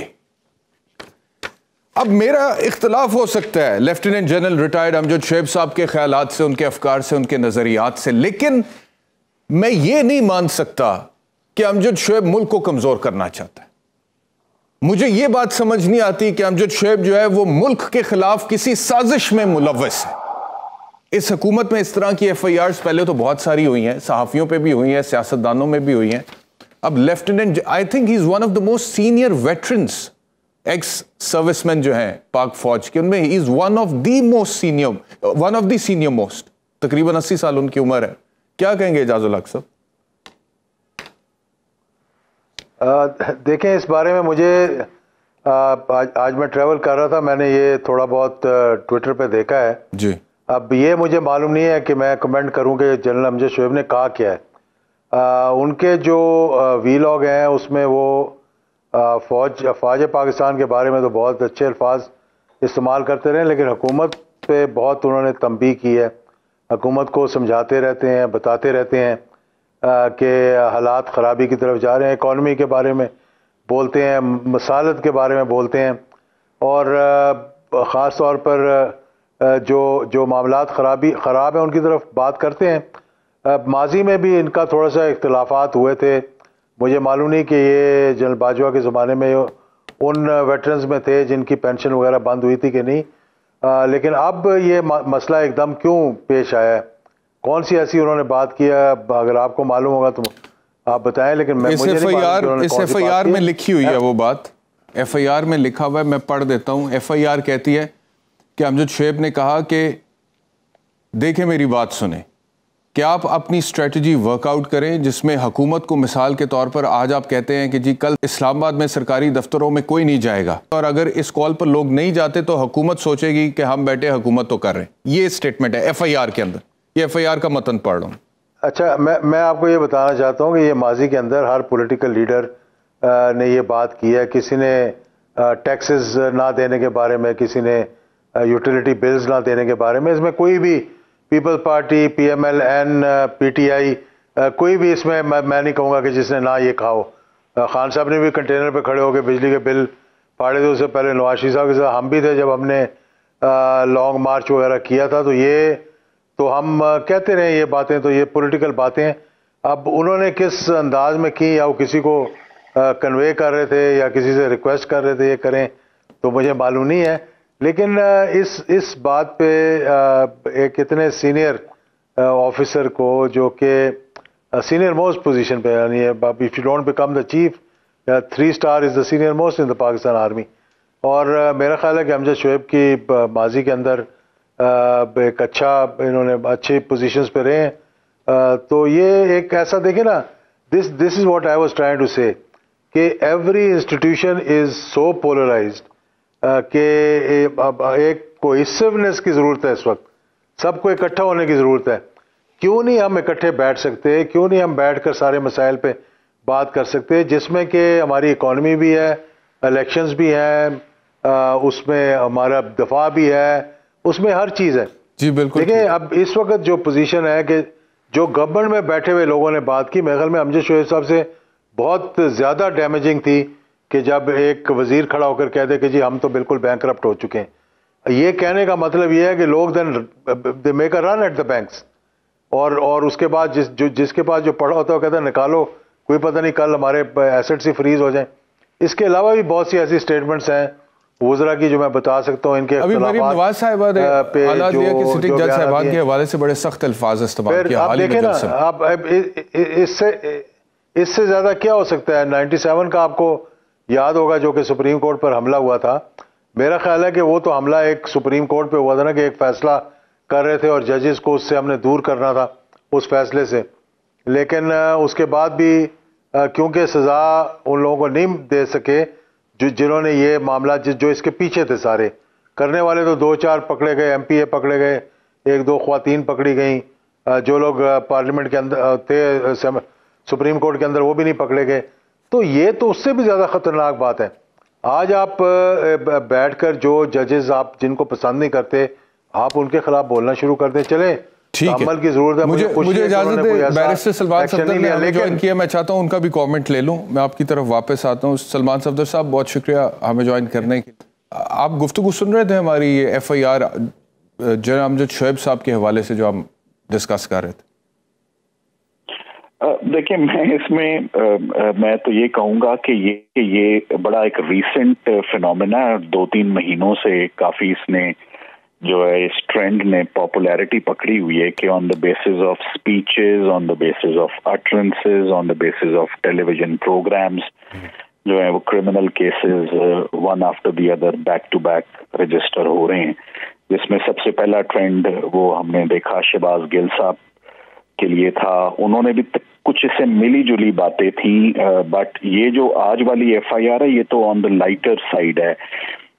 अब मेरा इख्तलाफ हो सकता है lieutenant general retired Amjad Shoaib साहब के ख्यालात से, उनके अफकार से, उनके नजरियात से, लेकिन मैं ये नहीं मान सकता कि अमजद शोएब मुल्क को कमजोर करना चाहता है। मुझे ये बात समझ नहीं आती कि अमजद शोएब जो है वो मुल्क के खिलाफ किसी साजिश में मुलव्वस है। इस हुकूमत में इस तरह की एफआईआर पहले तो बहुत सारी हुई हैं, सहाफियों पर भी हुई हैं, सियासतदानों में भी हुई हैं। अब lieutenant, I think he is one of the most senior veterans, ex serviceman जो हैं पाक फौज के, उनमें he is one of the senior most, तकरीबन 80 साल उनकी उम्र है। क्या कहेंगे एजाजुल हक साहब? देखें, इस बारे में मुझे आज मैं ट्रैवल कर रहा था, मैंने ये थोड़ा बहुत ट्विटर पे देखा है जी। अब ये मुझे मालूम नहीं है कि मैं कमेंट करूं कि जनरल अमजद शोएब ने कहा क्या है। उनके जो वीलॉग हैं उसमें वो फौज पाकिस्तान के बारे में तो बहुत अच्छे अल्फाज इस्तेमाल करते रहे, लेकिन हुकूमत पे बहुत उन्होंने तंबीह की है। हुकूमत को समझाते रहते हैं, बताते रहते हैं कि हालात ख़राबी की तरफ जा रहे हैं, इकॉनमी के बारे में बोलते हैं, मसालत के बारे में बोलते हैं, और ख़ास तौर पर जो मामलात ख़राब हैं उनकी तरफ बात करते हैं। माजी में भी इनका थोड़ा सा इख्तलाफात हुए थे, मुझे मालूम नहीं कि ये जनरल बाजवा के ज़माने में उन वेटरन्स में थे जिनकी पेंशन वगैरह बंद हुई थी कि नहीं। लेकिन अब ये मसला एकदम क्यों पेश आया है? कौन सी ऐसी उन्होंने बात की है? अगर आपको मालूम होगा तो आप बताएं, लेकिन मैं मुझे एफआईआर में लिखी हुई है वो बात, एफआईआर में लिखा हुआ है, मैं पढ़ देता हूँ। एफआईआर कहती है कि अमजद शोएब ने कहा कि देखें, मेरी बात सुने, कि आप अपनी स्ट्रेटजी वर्कआउट करें जिसमें हुकूमत को, मिसाल के तौर पर आज आप कहते हैं कि जी कल इस्लामाबाद में सरकारी दफ्तरों में कोई नहीं जाएगा, और अगर इस कॉल पर लोग नहीं जाते तो हुकूमत सोचेगी कि हम बैठे हुकूमत तो कर रहे हैं। ये स्टेटमेंट है एफआईआर के अंदर, ये एफआईआर का मतन पढ़ रहा हूँ। अच्छा, मैं आपको ये बताना चाहता हूँ कि ये माजी के अंदर हर पोलिटिकल लीडर ने ये बात की है। किसी ने टैक्सेस ना देने के बारे में, किसी ने यूटिलिटी बिल्स ना देने के बारे में, इसमें कोई भी पीपल पार्टी, PMLN, PTI, कोई भी इसमें मैं नहीं कहूँगा कि जिसने ना ये खाओ। खान साहब ने भी कंटेनर पे खड़े होकर बिजली के बिल फाड़े थे, उससे पहले नवाज शरीफ साहब के साथ हम भी थे जब हमने लॉन्ग मार्च वगैरह किया था। तो ये तो हम कहते रहे ये बातें, तो ये पॉलिटिकल बातें। अब उन्होंने किस अंदाज में की, या वो किसी को कन्वे कर रहे थे या किसी से रिक्वेस्ट कर रहे थे ये करें, तो मुझे मालूम नहीं है। लेकिन इस बात पे एक इतने सीनियर ऑफिसर को, जो कि सीनियर मोस्ट पोजीशन पे, यानी if you don't become the chief 3-star is the senior most in the Pakistan army, और मेरा ख्याल है कि अमजद शोएब की माजी के अंदर एक अच्छा इन्होंने अच्छी पोजीशंस पे रहे हैं। तो ये एक ऐसा देखें ना, this is what I was trying to say कि every institution is so polarised कि अब एक कोहेसिवनेस की ज़रूरत है इस वक्त, सबको इकट्ठा होने की ज़रूरत है। क्यों नहीं हम इकट्ठे बैठ सकते, क्यों नहीं हम बैठ कर सारे मसाइल पे बात कर सकते, जिसमें कि हमारी इकॉनमी भी है, इलेक्शंस भी हैं, उसमें हमारा दफा भी है, उसमें हर चीज़ है। जी बिल्कुल। देखिए अब इस वक्त जो पोजीशन है कि जो गवर्नमेंट में बैठे हुए लोगों ने बात की, मेरे ख्याल में अमजद शोएब साहब से बहुत ज़्यादा डैमेजिंग थी कि जब एक वज़ीर खड़ा होकर कह दे कि जी हम तो बिल्कुल बैंकरप्ट हो चुके हैं। ये कहने का मतलब ये है कि लोग then they make a run at the banks और उसके बाद जिसके पास जो पड़ा होता है वो कहता है निकालो, कोई पता नहीं कल हमारे एसेट्स ही फ्रीज हो जाएं। इसके अलावा भी बहुत सी ऐसी स्टेटमेंट्स हैं वज़रा की जो मैं बता सकता हूँ इनके अभी मरीम नवाज साहिबा ने आला दिया कि सिटिंग जज साहिबा के हवाले से बड़े सख्त अल्फाज इस्तेमाल किया। आप देखें ना, आप इससे ज़्यादा क्या हो सकता है। 97 का आपको याद होगा जो कि सुप्रीम कोर्ट पर हमला हुआ था। मेरा ख्याल है कि वो तो हमला एक सुप्रीम कोर्ट पर हुआ था ना कि एक फैसला कर रहे थे और जजेस को उससे हमने दूर करना था उस फैसले से, लेकिन उसके बाद भी क्योंकि सज़ा उन लोगों को नहीं दे सके जिन्होंने ये मामला जो इसके पीछे थे, सारे करने वाले तो दो चार पकड़े गए, MPA पकड़े गए, एक दो ख्वातीन पकड़ी गई, जो लोग पार्लियामेंट के अंदर थे सुप्रीम कोर्ट के अंदर वो भी नहीं पकड़े गए। तो ये तो उससे भी ज़्यादा ख़तरनाक बात है। आज आप बैठकर जो जजेस आप जिनको पसंद नहीं करते आप उनके खिलाफ बोलना शुरू कर दें। चले ठीक है, की जरूरत है। मुझे इजाजत है, बैरिस्टर सलमान सफदर ने हमें ज्वाइन किया, मैं चाहता हूँ उनका भी कमेंट ले लूँ। मैं आपकी तरफ वापस आता हूँ। सलमान सफदर साहब बहुत शुक्रिया हमें ज्वाइन करने के। आप गुफ्तगू सुन रहे थे हमारी ये FIR जनरल अमजद शोएब साहब के हवाले से जो हम डिस्कस कर रहे थे। देखिए मैं इसमें मैं तो ये कहूँगा कि ये बड़ा एक रिसेंट फिनोमेना, 2-3 महीनों से काफ़ी इसने जो है इस ट्रेंड ने पॉपुलैरिटी पकड़ी हुई है कि on the basis of speeches, on the basis of utterances, on the basis of television programmes जो है वो criminal cases one after the other back to back register हो रहे हैं। जिसमें सबसे पहला ट्रेंड वो हमने देखा शहबाज गिल साहब के लिए था, उन्होंने भी कुछ इससे मिली जुली बातें थी, बट ये जो आज वाली FIR है ये तो ऑन द लाइटर साइड है।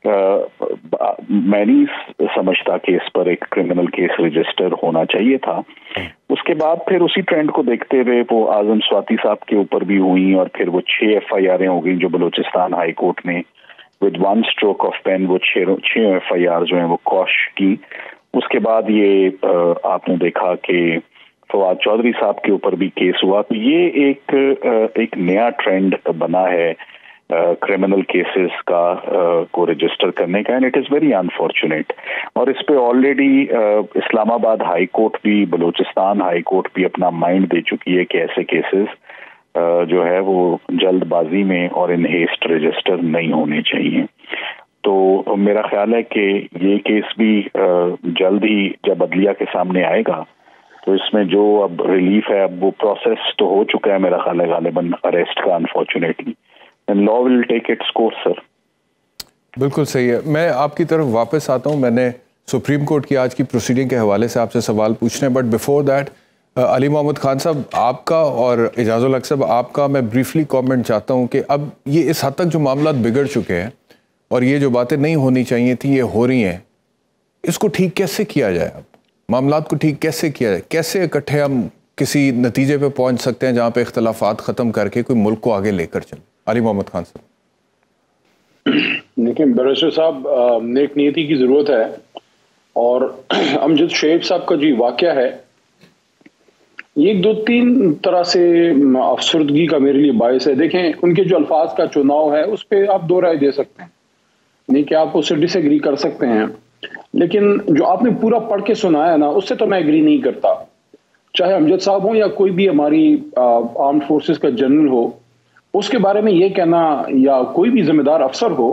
मैं नहीं समझता कि इस पर एक क्रिमिनल केस रजिस्टर होना चाहिए था। उसके बाद फिर उसी ट्रेंड को देखते हुए वो आजम स्वाति साहब के ऊपर भी हुई और फिर वो 6 FIR हो गई जो बलूचिस्तान हाई कोर्ट ने विद 1 स्ट्रोक ऑफ पेन वो 6 FIR जो है वो कॉश की। उसके बाद ये आपने देखा कि फवाद चौधरी साहब के ऊपर भी केस हुआ। तो ये एक नया ट्रेंड बना है क्रिमिनल केसेस को रजिस्टर करने का, and it is very unfortunate. और इस पे ऑलरेडी इस्लामाबाद हाई कोर्ट भी, बलूचिस्तान हाई कोर्ट भी अपना माइंड दे चुकी है कि ऐसे केसेस जो है वो जल्दबाजी में और इन हेस्ट रजिस्टर नहीं होने चाहिए। तो मेरा ख्याल है कि ये केस भी जल्द ही जब अदलिया के सामने आएगा तो इसमें जो अब रिलीफ है, अब वो प्रोसेस तो हो चुका है मेरा ख्याल है गालिबन अरेस्ट का, unfortunately law will take its course, sir। बिल्कुल सही है। मैं आपकी तरफ वापस आता हूँ। मैंने सुप्रीम कोर्ट की आज की प्रोसीडिंग के हवाले से आपसे सवाल पूछने, but before that Ali Mohammad Khan साहब आपका और एजाजुल हक साहब आपका मैं ब्रीफली कमेंट चाहता हूँ कि अब ये इस हद तक जो मामला बिगड़ चुके हैं और ये जो बातें नहीं होनी चाहिए थी ये हो रही हैं, इसको ठीक कैसे किया जाए, अब मामला को ठीक कैसे किया जाए, कैसे इकट्ठे हम किसी नतीजे पर पहुँच सकते हैं जहाँ पर इख्तलाफात ख़त्म करके कोई मुल्क को आगे लेकर चले। अली मोहम्मद खान साहब। देखिए बैरिस्टर साहब, नेक नीति की ज़रूरत है और अमजद शोएब साहब का जो वाक़या है ये 2-3 तरह से अफसरदगी का मेरे लिए बायस है। देखें उनके जो अल्फाज का चुनाव है उस पर आप 2 राय दे सकते हैं, नहीं कि आप उससे डिसएग्री कर सकते हैं, लेकिन जो आपने पूरा पढ़ के सुनाया ना उससे तो मैं एग्री नहीं करता। चाहे अमजद साहब हो या कोई भी हमारी आर्म फोर्सेस का जनरल हो, उसके बारे में ये कहना या कोई भी जिम्मेदार अफसर हो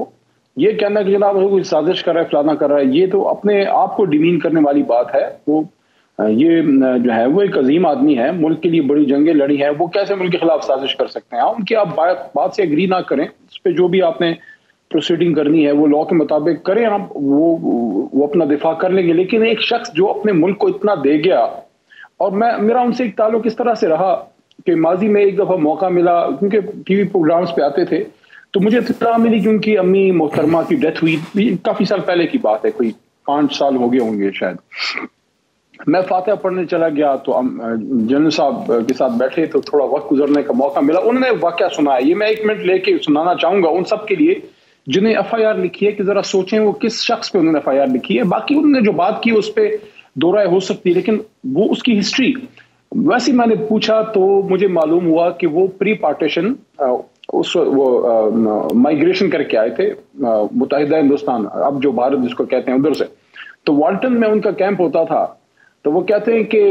ये कहना कि जनाब कोई साजिश कर रहा है, फलाना कर रहा है, ये तो अपने आप को डिमीन करने वाली बात है। वो ये जो है वो एक अजीम आदमी है, मुल्क के लिए बड़ी जंगें लड़ी हैं, वो कैसे मुल्क के खिलाफ साजिश कर सकते हैं। उनकी आप बात से एग्री ना करें, उस पर जो भी आपने प्रोसीडिंग करनी है वो लॉ के मुताबिक करें आप, वो अपना दिफा कर लेंगे। लेकिन एक शख्स जो अपने मुल्क को इतना दे गया, और मेरा उनसे एक ताल्लुक इस तरह से रहा कि माजी में एक दफ़ा मौका मिला, क्योंकि टीवी प्रोग्राम्स पे आते थे, तो मुझे इतना मिली कि उनकी अम्मी मोहतरमा की डेथ हुई, काफ़ी साल पहले की बात है, कोई 5 साल हो गए होंगे शायद। मैं फातिहा पढ़ने चला गया तो जनरल साहब के साथ बैठे, तो थोड़ा वक्त गुजरने का मौका मिला, उन्होंने वाकया सुनाया। ये मैं 1 मिनट लेके सुनाना चाहूँगा उन सब के लिए जिन्हें एफआईआर लिखी है कि ज़रा सोचें वो किस शख्स पे उन्होंने एफआईआर लिखी है। बाकी उन्होंने जो बात की उस पर दो राय हो सकती है, लेकिन वो उसकी हिस्ट्री वैसे मैंने पूछा तो मुझे मालूम हुआ कि वो प्री पार्टीशन माइग्रेशन करके आए थे मुताहिदा हिंदुस्तान, अब जो भारत जिसको कहते हैं, उधर से। तो वाल्टन में उनका कैंप होता था, तो वो कहते हैं कि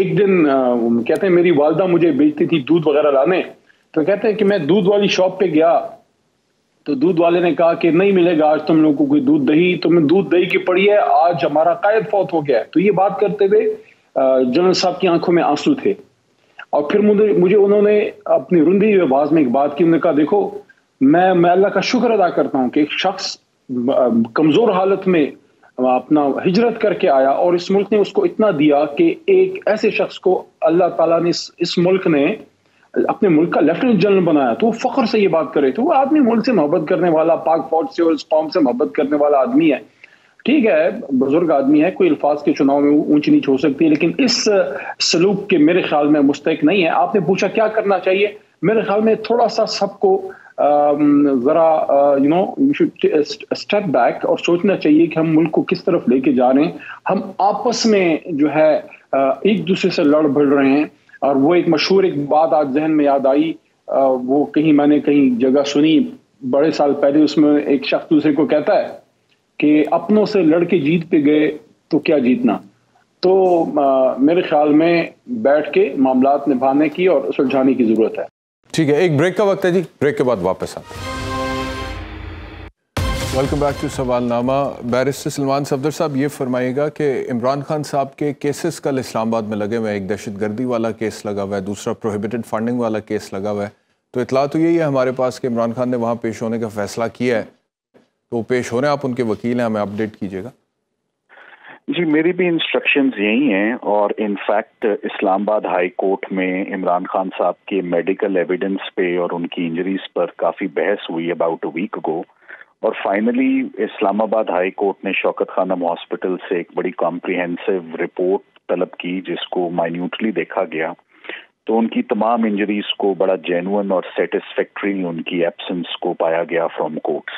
एक दिन कहते हैं मेरी वालदा मुझे भेजती थी दूध वगैरह लाने, तो कहते हैं कि मैं दूध वाली शॉप पे गया तो दूध वाले ने कहा कि नहीं मिलेगा आज तुम लोगों को कोई दूध दही, तो मैं दूध दही की पड़ी है, आज हमारा कायद फौत हो गया है। तो ये बात करते हुए जनरल साहब की आंखों में आंसू थे, और फिर मुझे उन्होंने अपनी रुंधी आवाज में एक बात की, उन्होंने कहा देखो मैं अल्लाह का शुक्र अदा करता हूँ कि एक शख्स कमजोर हालत में अपना हिजरत करके आया और इस मुल्क ने उसको इतना दिया कि एक ऐसे शख्स को अल्लाह ताला ने इस मुल्क ने अपने मुल्क का लेफ्टिनेंट जनरल बनाया। तो वो फख्र से ये बात करे, तो वो आदमी मुल्क से मोहब्बत करने वाला, पाक फौज से और इस कौम से मोहब्बत करने वाला आदमी है। ठीक है, बुजुर्ग आदमी है, कोई अल्फाज के चुनाव में ऊंच नीच हो सकती है, लेकिन इस सलूक के मेरे ख्याल में मुस्तहिक नहीं है। आपने पूछा क्या करना चाहिए, मेरे ख्याल में थोड़ा सा सबको ज़रा यू शुड स्टेप बैक और सोचना चाहिए कि हम मुल्क को किस तरफ लेके जा रहे हैं। हम आपस में जो है एक दूसरे से लड़ भिड़ रहे हैं, और वो एक मशहूर एक बात आज जहन में याद आई, वो कहीं मैंने कहीं जगह सुनी बड़े साल पहले, उसमें एक शख्स दूसरे को कहता है कि अपनों से लड़के जीत पे गए तो क्या जीतना। तो मेरे ख्याल में बैठ के मामलात निभाने की और सुलझाने की ज़रूरत है। ठीक है, एक ब्रेक का वक्त है जी, ब्रेक के बाद वापस आते हैं। वेलकम बैक टू सवाल नामा। बैरिस्टर सलमान सफदर साहब, ये फरमाइएगा कि इमरान खान साहब के केसेस कल इस्लामाबाद में लगे हुए हैं, एक दहशतगर्दी वाला केस लगा हुआ है, दूसरा प्रोहिबिटेड फंडिंग वाला केस लगा हुआ है, तो इतला तो यही है हमारे पास कि इमरान खान ने वहाँ पेश होने का फैसला किया है, तो पेश हो रहे हैं, आप उनके वकील हैं, हमें अपडेट कीजिएगा। जी, मेरी भी इंस्ट्रक्शंस यही हैं, और इनफैक्ट इस्लामाबाद हाई कोर्ट में इमरान खान साहब के मेडिकल एविडेंस पे और उनकी इंजरीज पर काफ़ी बहस हुई अबाउट अ वीक अगो, और फाइनली इस्लामाबाद हाई कोर्ट ने शौकत खानम हॉस्पिटल से एक बड़ी कॉम्प्रिहेंसिव रिपोर्ट तलब की जिसको माइन्यूटली देखा गया, तो उनकी तमाम इंजरीज को बड़ा जेन्युइन और सेटिस्फैक्ट्री उनकी एब्सेंस को पाया गया फ्रॉम कोर्ट्स।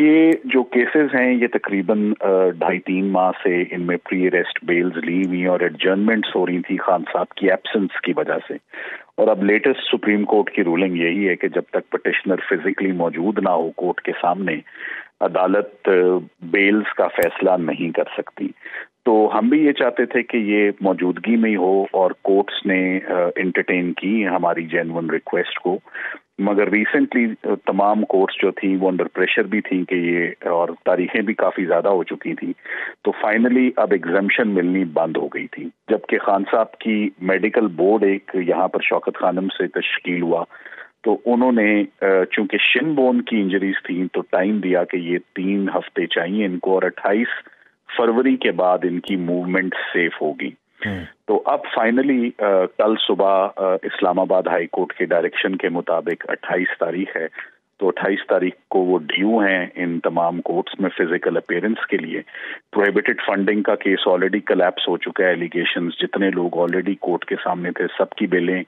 ये जो केसेस हैं ये तकरीबन 2.5-3 माह से इनमें प्री अरेस्ट बेल्स ली हुई और एडजर्नमेंट्स हो रही थी खान साहब की एब्सेंस की वजह से, और अब लेटेस्ट सुप्रीम कोर्ट की रूलिंग यही है कि जब तक पिटिशनर फिजिकली मौजूद ना हो कोर्ट के सामने, अदालत बेल्स का फैसला नहीं कर सकती। तो हम भी ये चाहते थे कि ये मौजूदगी में ही हो, और कोर्ट्स ने इंटरटेन की हमारी जेन्युइन रिक्वेस्ट को, मगर रिसेंटली तमाम कोर्ट्स जो थी वो अंडर प्रेशर भी थी कि ये, और तारीखें भी काफ़ी ज़्यादा हो चुकी थी, तो फाइनली अब एग्जम्पशन मिलनी बंद हो गई थी, जबकि खान साहब की मेडिकल बोर्ड एक यहाँ पर शौकत खानम से तश्कील हुआ, तो उन्होंने चूंकि शिन बोन की इंजरीज थी तो टाइम दिया कि ये 3 हफ्ते चाहिए इनको, और 28 फरवरी के बाद इनकी मूवमेंट सेफ होगी। तो अब फाइनली कल सुबह इस्लामाबाद हाई कोर्ट के डायरेक्शन के मुताबिक 28 तारीख है, तो 28 तारीख को वो ड्यू हैं इन तमाम कोर्ट्स में फिजिकल अपीयरेंस के लिए। प्रोहिबिटेड फंडिंग का केस ऑलरेडी कोलैप्स हो चुका है, एलिगेशंस जितने लोग ऑलरेडी कोर्ट के सामने थे सबकी बेलें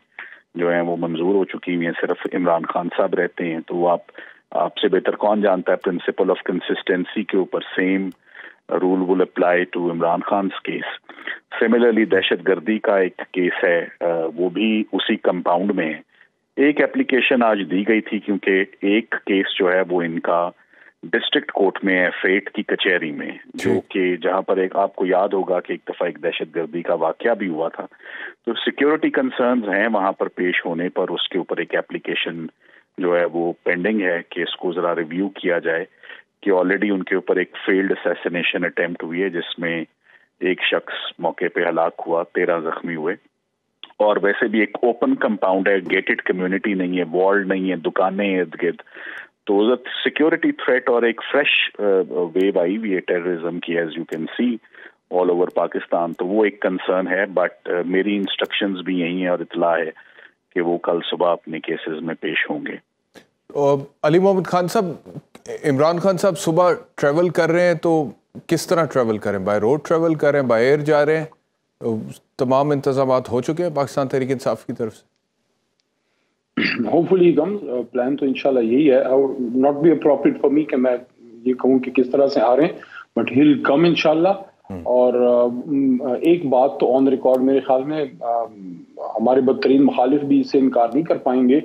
जो हैं वो मंजूर हो चुकी हुई हैं, सिर्फ इमरान खान साहब रहते हैं, तो आपसे बेहतर कौन जानता है प्रिंसिपल ऑफ कंसिस्टेंसी के ऊपर, same rule will apply to Imran Khan case. Similarly दहशतगर्दी का एक केस है, वो भी उसी कंपाउंड में है। एक एप्लीकेशन आज दी गई थी क्योंकि एक केस जो है वो इनका डिस्ट्रिक्ट कोर्ट में है, फेट की कचहरी में, जो कि जहां पर एक आपको याद होगा कि एक दफा एक दहशतगर्दी का वाकया भी हुआ था, तो सिक्योरिटी कंसर्न्स हैं वहां पर पेश होने पर, उसके ऊपर एक एप्लीकेशन जो है वो पेंडिंग है कि इसको जरा रिव्यू किया जाए कि ऑलरेडी उनके ऊपर एक फेल्ड असैसिनेशन अटेम्प्ट हुई है जिसमें एक शख्स मौके पे हलाक हुआ, 13 जख्मी हुए, और वैसे भी एक ओपन कंपाउंड है, गेटेड कम्युनिटी नहीं है, वॉल नहीं है, दुकानें इर्द गिर्द, तो सिक्योरिटी थ्रेट और एक फ्रेश वेव आई हुई है टेररिज्म की, as you can see all over Pakistan, तो वो एक कंसर्न है। बट मेरी इंस्ट्रक्शंस भी यही हैं और इतला है कि वो कल सुबह अपने केसेस में पेश होंगे। अली मोहम्मद खान साहब, इमरान खान साहब सुबह ट्रैवल कर रहे हैं, तो किस तरह ट्रैवल करें, बाय रोड ट्रैवल कर रहे हैं, बाय एयर जा रहे हैं, तमाम इंतजामात हो चुके हैं पाकिस्तान तहरीक इंसाफ की तरफ से? होपफुली कम प्लान तो इंशाल्लाह यही है, और not be appropriate for me कि मैं ये कहूँ कि किस तरह से आ रहे हैं, बट हिल कम इंशाल्लाह। और एक बात तो ऑन रिकॉर्ड मेरे ख्याल में हमारे बदतरीन मुखालिफ भी इससे इनकार नहीं कर पाएंगे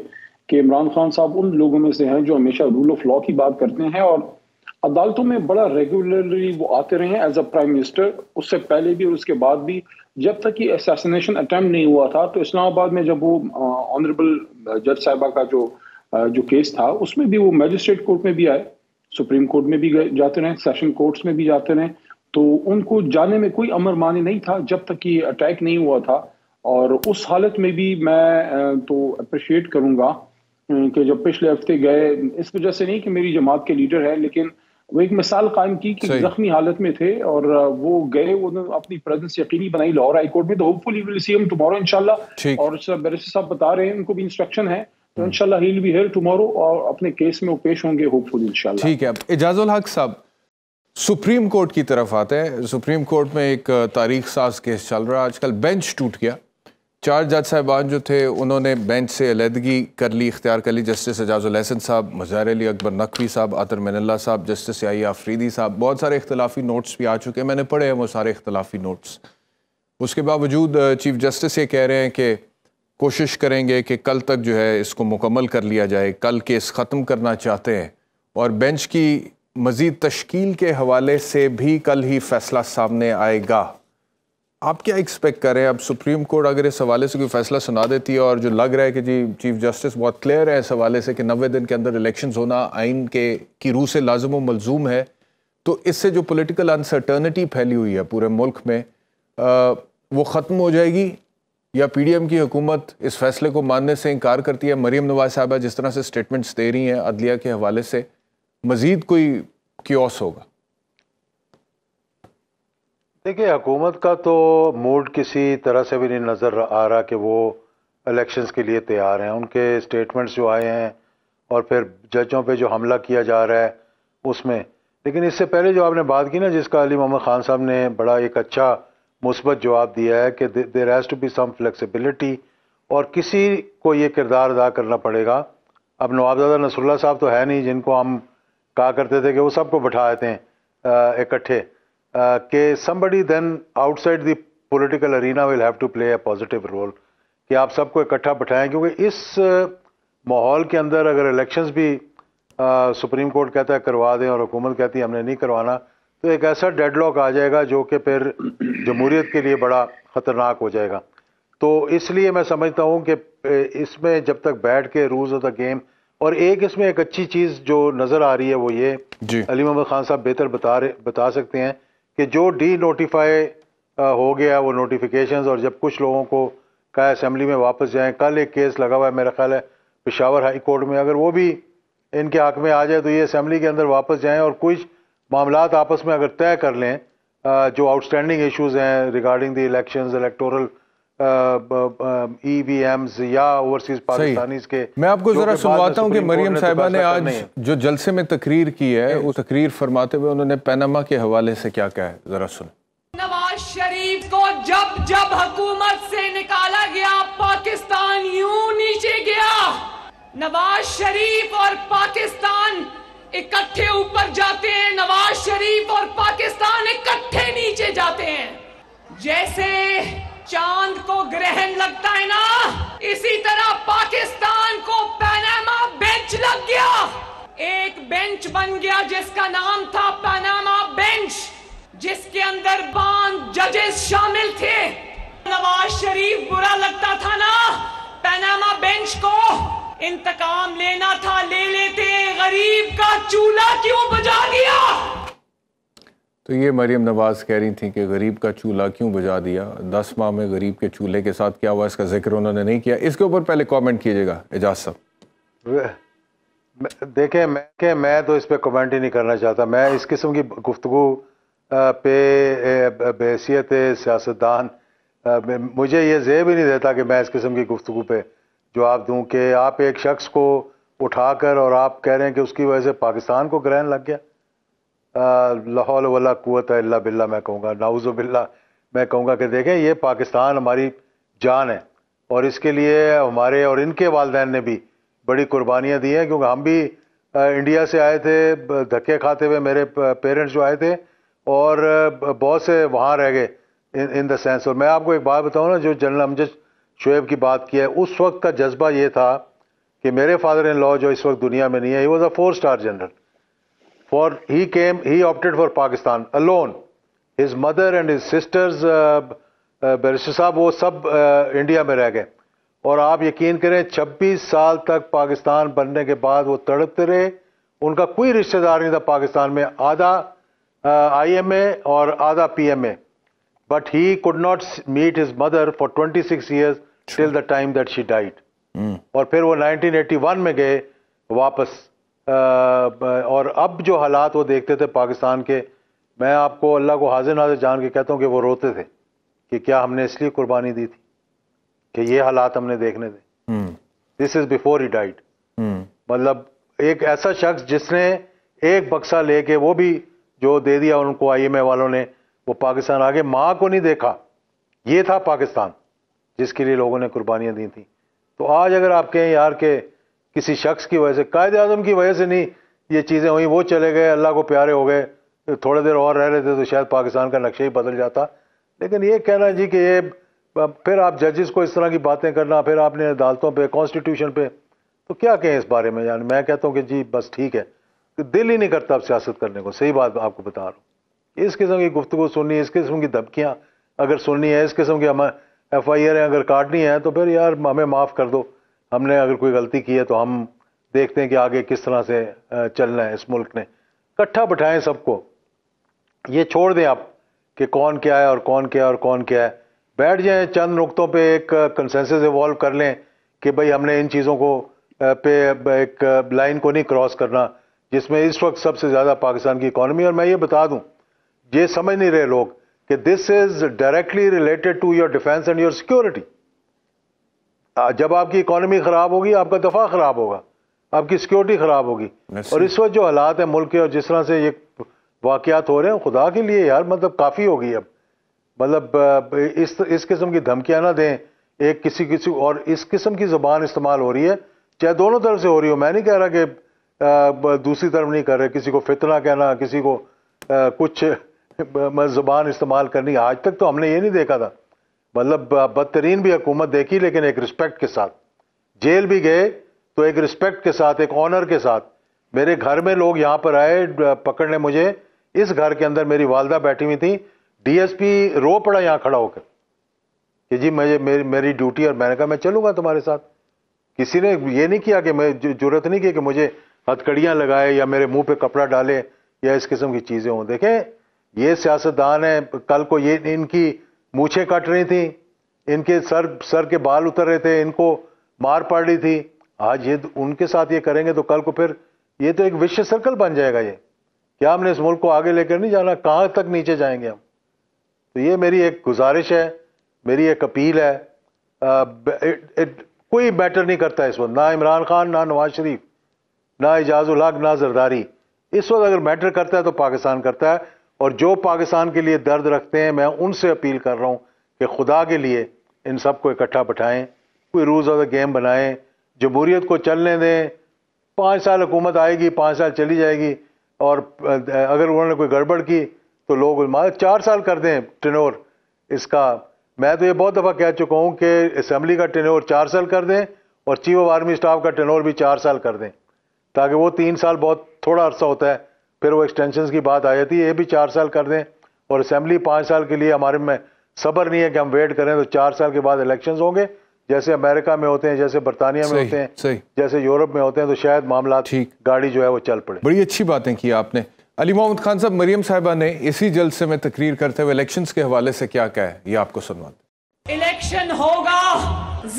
कि इमरान खान साहब उन लोगों में से हैं जो हमेशा रूल ऑफ लॉ की बात करते हैं और अदालतों में बड़ा रेगुलरली वो आते रहे हैं एज अ प्राइम मिनिस्टर, उससे पहले भी और उसके बाद भी। जब तक ये असैसिनेशन अटैम्प्ट नहीं हुआ था तो इस्लामाबाद में जब वो ऑनरेबल जज साहिबा का जो केस था उसमें भी वो मजिस्ट्रेट कोर्ट में भी आए, सुप्रीम कोर्ट में भी जाते रहे, सेशन कोर्ट्स में भी जाते रहे, तो उनको जाने में कोई अमर मानी नहीं था जब तक ये अटैक नहीं हुआ था। और उस हालत में भी मैं तो अप्रिशिएट करूँगा कि जब पिछले हफ्ते गए, इस वजह से नहीं कि मेरी जमात के लीडर हैं, लेकिन वो एक मिसाल कायम की कि जख्मी हालत में थे और वो गए, उन्होंने अपनी प्रेजेंस यकीनी बनाई लाहौर हाई कोर्ट में। तो hopefully will see him tomorrow इंशाल्लाह, और बैरिस्टर साहब बता रहे हैं उनको भी इंस्ट्रक्शन है, तो इंशाल्लाह he will be here tomorrow और अपने केस में वो पेश होंगे होपफुली इंशाल्लाह। ठीक है, एजाजुल हक साहब सुप्रीम कोर्ट की तरफ आते हैं। सुप्रीम कोर्ट में एक तारीख साज केस चल रहा है आजकल, बेंच टूट गया, 4 जज साहिबान जो थे उन्होंने बेंच से अलहदगी कर ली, इख्तियार कर ली, जस्टिस एजाजुल अहसन साहब, मजहर अली अकबर नकवी साहब, आतर मिनल्ला साहब, जस्टिस याहिया अफरीदी साहब, बहुत सारे इख्तलाफी नोट्स भी आ चुके हैं, मैंने पढ़े हैं वो सारे इख्तलाफी नोट्स। उसके बावजूद चीफ जस्टिस ये कह रहे हैं कि कोशिश करेंगे कि कल तक जो है इसको मुकम्मल कर लिया जाए, कल केस ख़त्म करना चाहते हैं, और बेंच की मज़ीद तश्कील के हवाले से भी कल ही फैसला सामने आएगा। आप क्या एक्सपेक्ट कर रहे हैं, अब सुप्रीम कोर्ट अगर इस हवाले से कोई फैसला सुना देती है, और जो लग रहा है कि जी चीफ जस्टिस बहुत क्लियर है इस हवाले से कि 90 दिन के अंदर इलेक्शंस होना आइन के की रूह से लाजम व मलजूम है, तो इससे जो पॉलिटिकल अनसर्टनिटी फैली हुई है पूरे मुल्क में वो ख़त्म हो जाएगी, या पीडीएम की हुकूमत इस फैसले को मानने से इनकार करती है? मरीम नवाज साहबा जिस तरह से स्टेटमेंट्स दे रही हैं अदलिया के हवाले से, मज़ीद कोई क्योस होगा? देखिए, हुकूमत का तो मूड किसी तरह से भी नहीं नज़र आ रहा कि वो इलेक्शंस के लिए तैयार हैं। उनके स्टेटमेंट्स जो आए हैं और फिर जजों पे जो हमला किया जा रहा है उसमें, लेकिन इससे पहले जो आपने बात की ना, जिसका अली मोहम्मद खान साहब ने बड़ा एक अच्छा मुस्बत जवाब दिया है कि there has to be some flexibility, और किसी को ये किरदार अदा करना पड़ेगा। अब नवाबजादा नसरुल्ला साहब तो है नहीं जिनको हम कहा करते थे कि वो सबको बैठा देते हैं इकट्ठे, कि somebody then outside the political arena will have to play a positive role, कि आप सबको इकट्ठा बैठाएं, क्योंकि इस माहौल के अंदर अगर इलेक्शंस भी सुप्रीम कोर्ट कहता है करवा दें और हुकूमत कहती है हमने नहीं करवाना, तो एक ऐसा डेडलॉक आ जाएगा जो कि फिर जमहूरियत के लिए बड़ा ख़तरनाक हो जाएगा। तो इसलिए मैं समझता हूँ कि इसमें जब तक बैठ के रूल्स ऑफ द गेम, और एक इसमें एक अच्छी चीज़ जो नज़र आ रही है वो ये अली मोहम्मद खान साहब बेहतर बता सकते हैं कि जो डी नोटिफाई हो गया वो नोटिफिकेशंस, और जब कुछ लोगों को कहा असेंबली में वापस जाएं, कल एक केस लगा हुआ है मेरा ख्याल है पेशावर हाई कोर्ट में, अगर वो भी इनके हक़ में आ जाए तो ये असेंबली के अंदर वापस जाएं और कुछ मामलात आपस में अगर तय कर लें जो आउटस्टैंडिंग इश्यूज़ हैं regarding the elections, electoral EVMs या ओवरसीज पाकिस्तानीज के। मैं आपको जरा सुनवाता हूँ कि मरियम साहिबा ने आज जो जलसे में तकरीर की है, उस तकरीर फरमाते हुए उन्होंने पैनामा के हवाले से क्या कहा है, जरा सुन। नवाज शरीफ को जब जब हुकूमत से निकाला गया पाकिस्तान यूं नीचे गया, नवाज शरीफ और पाकिस्तान इकट्ठे ऊपर जाते हैं, नवाज शरीफ और पाकिस्तान इकट्ठे नीचे जाते हैं। जैसे चांद को ग्रहण लगता है ना, इसी तरह पाकिस्तान को पनामा बेंच लग गया। एक बेंच बन गया जिसका नाम था पनामा बेंच, जिसके अंदर 5 जजेस शामिल थे। नवाज शरीफ बुरा लगता था ना पनामा बेंच को, इंतकाम लेना था, ले लेते, गरीब का चूल्हा क्यों बुझा दिया। तो ये मरीम नवाज़ कह रही थी कि गरीब का चूल्हा क्यों बुझा दिया, 10 माह में गरीब के चूल्हे के साथ क्या हुआ, इसका जिक्र उन्होंने नहीं किया। इसके ऊपर पहले कमेंट कीजिएगा एजाज साहब। देखें, मैं तो इस पर कमेंट ही नहीं करना चाहता। मैं इस किस्म की गुफ्तगू पे बहैसियत सियासतदान मुझे ये जेब ही नहीं देता कि मैं इस किस्म की गुफ्तगू पे जवाब दूं कि आप एक शख्स को उठाकर और आप कह रहे हैं कि उसकी वजह से पाकिस्तान को ग्रहण लग गया। ला हौल वला कुव्वत इल्ला बिल्ला मैं कहूँगा, नाउज़ु बिल्ला मैं कहूँगा कि देखें ये पाकिस्तान हमारी जान है और इसके लिए हमारे और इनके वालिदैन ने भी बड़ी कुर्बानियाँ दी हैं, क्योंकि हम भी इंडिया से आए थे धक्के खाते हुए, मेरे पेरेंट्स जो आए थे, और बहुत से वहाँ रह गए इन द सेंस। और मैं आपको एक बात बताऊँ ना, जो जनरल अमजद शोएब की बात की है, उस वक्त का जज्बा ये था कि मेरे फादर इन लॉ जो इस वक्त दुनिया में नहीं है, he was a four star general for he came he opted for Pakistan alone. His mother and his sisters barrister साहब वो सब इंडिया में रह गए, और आप यकीन करें 26 साल तक पाकिस्तान बनने के बाद वो तड़पते रहे। उनका कोई रिश्तेदार नहीं था पाकिस्तान में, आधा IMA और आधा PMA, but he could not meet his mother for 26 years till the time that she died. और फिर वो 1981 में गए वापस, और अब जो हालात वो देखते थे पाकिस्तान के, मैं आपको अल्लाह को हाजिर नाजिर जान के कहता हूँ कि वो रोते थे कि क्या हमने इसलिए कुर्बानी दी थी कि ये हालात हमने देखने थे। This is before he died. मतलब एक ऐसा शख्स जिसने एक बक्सा लेके वो भी जो दे दिया उनको IMA वालों ने, वो पाकिस्तान आगे माँ को नहीं देखा। ये था पाकिस्तान जिसके लिए लोगों ने कुर्बानियाँ दी थी। तो आज अगर आप कहें यार के किसी शख्स की वजह से, कायदे आज़म की वजह से नहीं ये चीज़ें हुई, वो चले गए अल्लाह को प्यारे हो गए, थोड़े देर और रह लेते तो शायद पाकिस्तान का नक्शा ही बदल जाता। लेकिन ये कहना जी कि ये फिर आप जजेस को इस तरह की बातें करना, फिर आपने अदालतों पे, कॉन्स्टिट्यूशन पे, तो क्या कहें इस बारे में। यानी मैं कहता हूँ कि जी बस ठीक है, दिल ही नहीं करता अब सियासत करने को। सही बात आपको बता रहा हूँ। इस किस्म की गुफ्तगू सुननी है, इस किस्म की धमकियाँ अगर सुननी है, इस किस्म की हमें FIR अगर काटनी है, तो फिर यार हमें माफ़ कर दो, हमने अगर कोई गलती की है तो हम देखते हैं कि आगे किस तरह से चलना है। इस मुल्क ने इकट्ठा बैठाएं सबको, ये छोड़ दें आप कि कौन क्या है और कौन क्या है और कौन क्या है। बैठ जाएँ चंद नुकतों पर, एक कंसेंसस इवॉल्व कर लें कि भाई हमने इन चीज़ों को पे एक लाइन को नहीं क्रॉस करना, जिसमें इस वक्त सबसे ज़्यादा पाकिस्तान की इकॉनमी। और मैं ये बता दूं, ये समझ नहीं रहे लोग कि this is directly related to your defence and your security. जब आपकी इकॉनमी ख़राब होगी, आपका दफा ख़राब होगा, आपकी सिक्योरिटी ख़राब होगी। और इस वक्त जो हालात हैं मुल्क के, और जिस तरह से ये वाक़यात हो रहे हैं, खुदा के लिए यार मतलब काफ़ी होगी अब। मतलब इस किस्म की धमकियाँ ना दें एक किसी और इस किस्म की ज़ुबान इस्तेमाल हो रही है, चाहे दोनों तरफ से हो रही हो। मैं नहीं कह रहा कि दूसरी तरफ नहीं कर रहे, किसी को फितना कहना, किसी को कुछ ज़ुबान इस्तेमाल करनी, आज तक तो हमने ये नहीं देखा था। मतलब बदतरीन भी हुकूमत देखी, लेकिन एक रिस्पेक्ट के साथ। जेल भी गए तो एक रिस्पेक्ट के साथ, एक ऑनर के साथ। मेरे घर में लोग यहाँ पर आए पकड़ने मुझे, इस घर के अंदर मेरी वालदा बैठी हुई थी, DSP रो पड़ा यहाँ खड़ा होकर कि जी मेरी ड्यूटी, और मैंने कहा मैं चलूँगा तुम्हारे साथ। किसी ने ये नहीं किया कि मैं जरूरत नहीं की कि मुझे हथकड़ियाँ लगाए या मेरे मुंह पे कपड़ा डाले या इस किस्म की चीज़ें हों। देखें ये सियासतदान है, कल को ये इनकी मूछें कट रही थी, इनके सर के बाल उतर रहे थे, इनको मार पड़ रही थी, आज ये उनके साथ ये करेंगे तो कल को फिर ये तो एक विश्व सर्कल बन जाएगा। ये क्या हमने इस मुल्क को आगे लेकर नहीं जाना, कहाँ तक नीचे जाएंगे हम। तो ये मेरी एक गुजारिश है, मेरी एक अपील है। कोई मैटर नहीं करता इस वक्त, ना इमरान खान, ना नवाज शरीफ, ना एजाजुल हक, ना जरदारी। इस वक्त अगर मैटर करता है तो पाकिस्तान करता है। और जो पाकिस्तान के लिए दर्द रखते हैं, मैं उनसे अपील कर रहा हूँ कि खुदा के लिए इन सबको इकट्ठा बैठाएं, कोई रूल्स ऑफ द गेम बनाएं, जमहूरीत को चलने दें। 5 साल हुकूमत आएगी, 5 साल चली जाएगी, और अगर उन्होंने कोई गड़बड़ की तो लोग मारे। 4 साल कर दें टेन्योर इसका। मैं तो ये बहुत दफ़ा कह चुका हूँ कि असम्बली का टेन्योर 4 साल कर दें, और चीफ ऑफ आर्मी स्टाफ का टेन्योर भी 4 साल कर दें, ताकि वो 3 साल बहुत थोड़ा अरसा होता है, फिर वो एक्सटेंशन की बात आ जाती है। ये भी 4 साल कर दें, और असेंबली 5 साल के लिए हमारे में सब्र नहीं है कि हम वेट करें, तो 4 साल के बाद इलेक्शंस होंगे, जैसे अमेरिका में होते हैं, जैसे बरतानिया में होते हैं, जैसे यूरोप में होते हैं, तो शायद मामला गाड़ी जो है वो चल पड़े। बड़ी अच्छी बातें की आपने। अली मोहम्मद खान साहब, मरियम साहिबा ने इसी जलसे में तकरीर करते हुए इलेक्शंस के हवाले से क्या कहा है, ये आपको सुनवाते हैं। इलेक्शन होगा,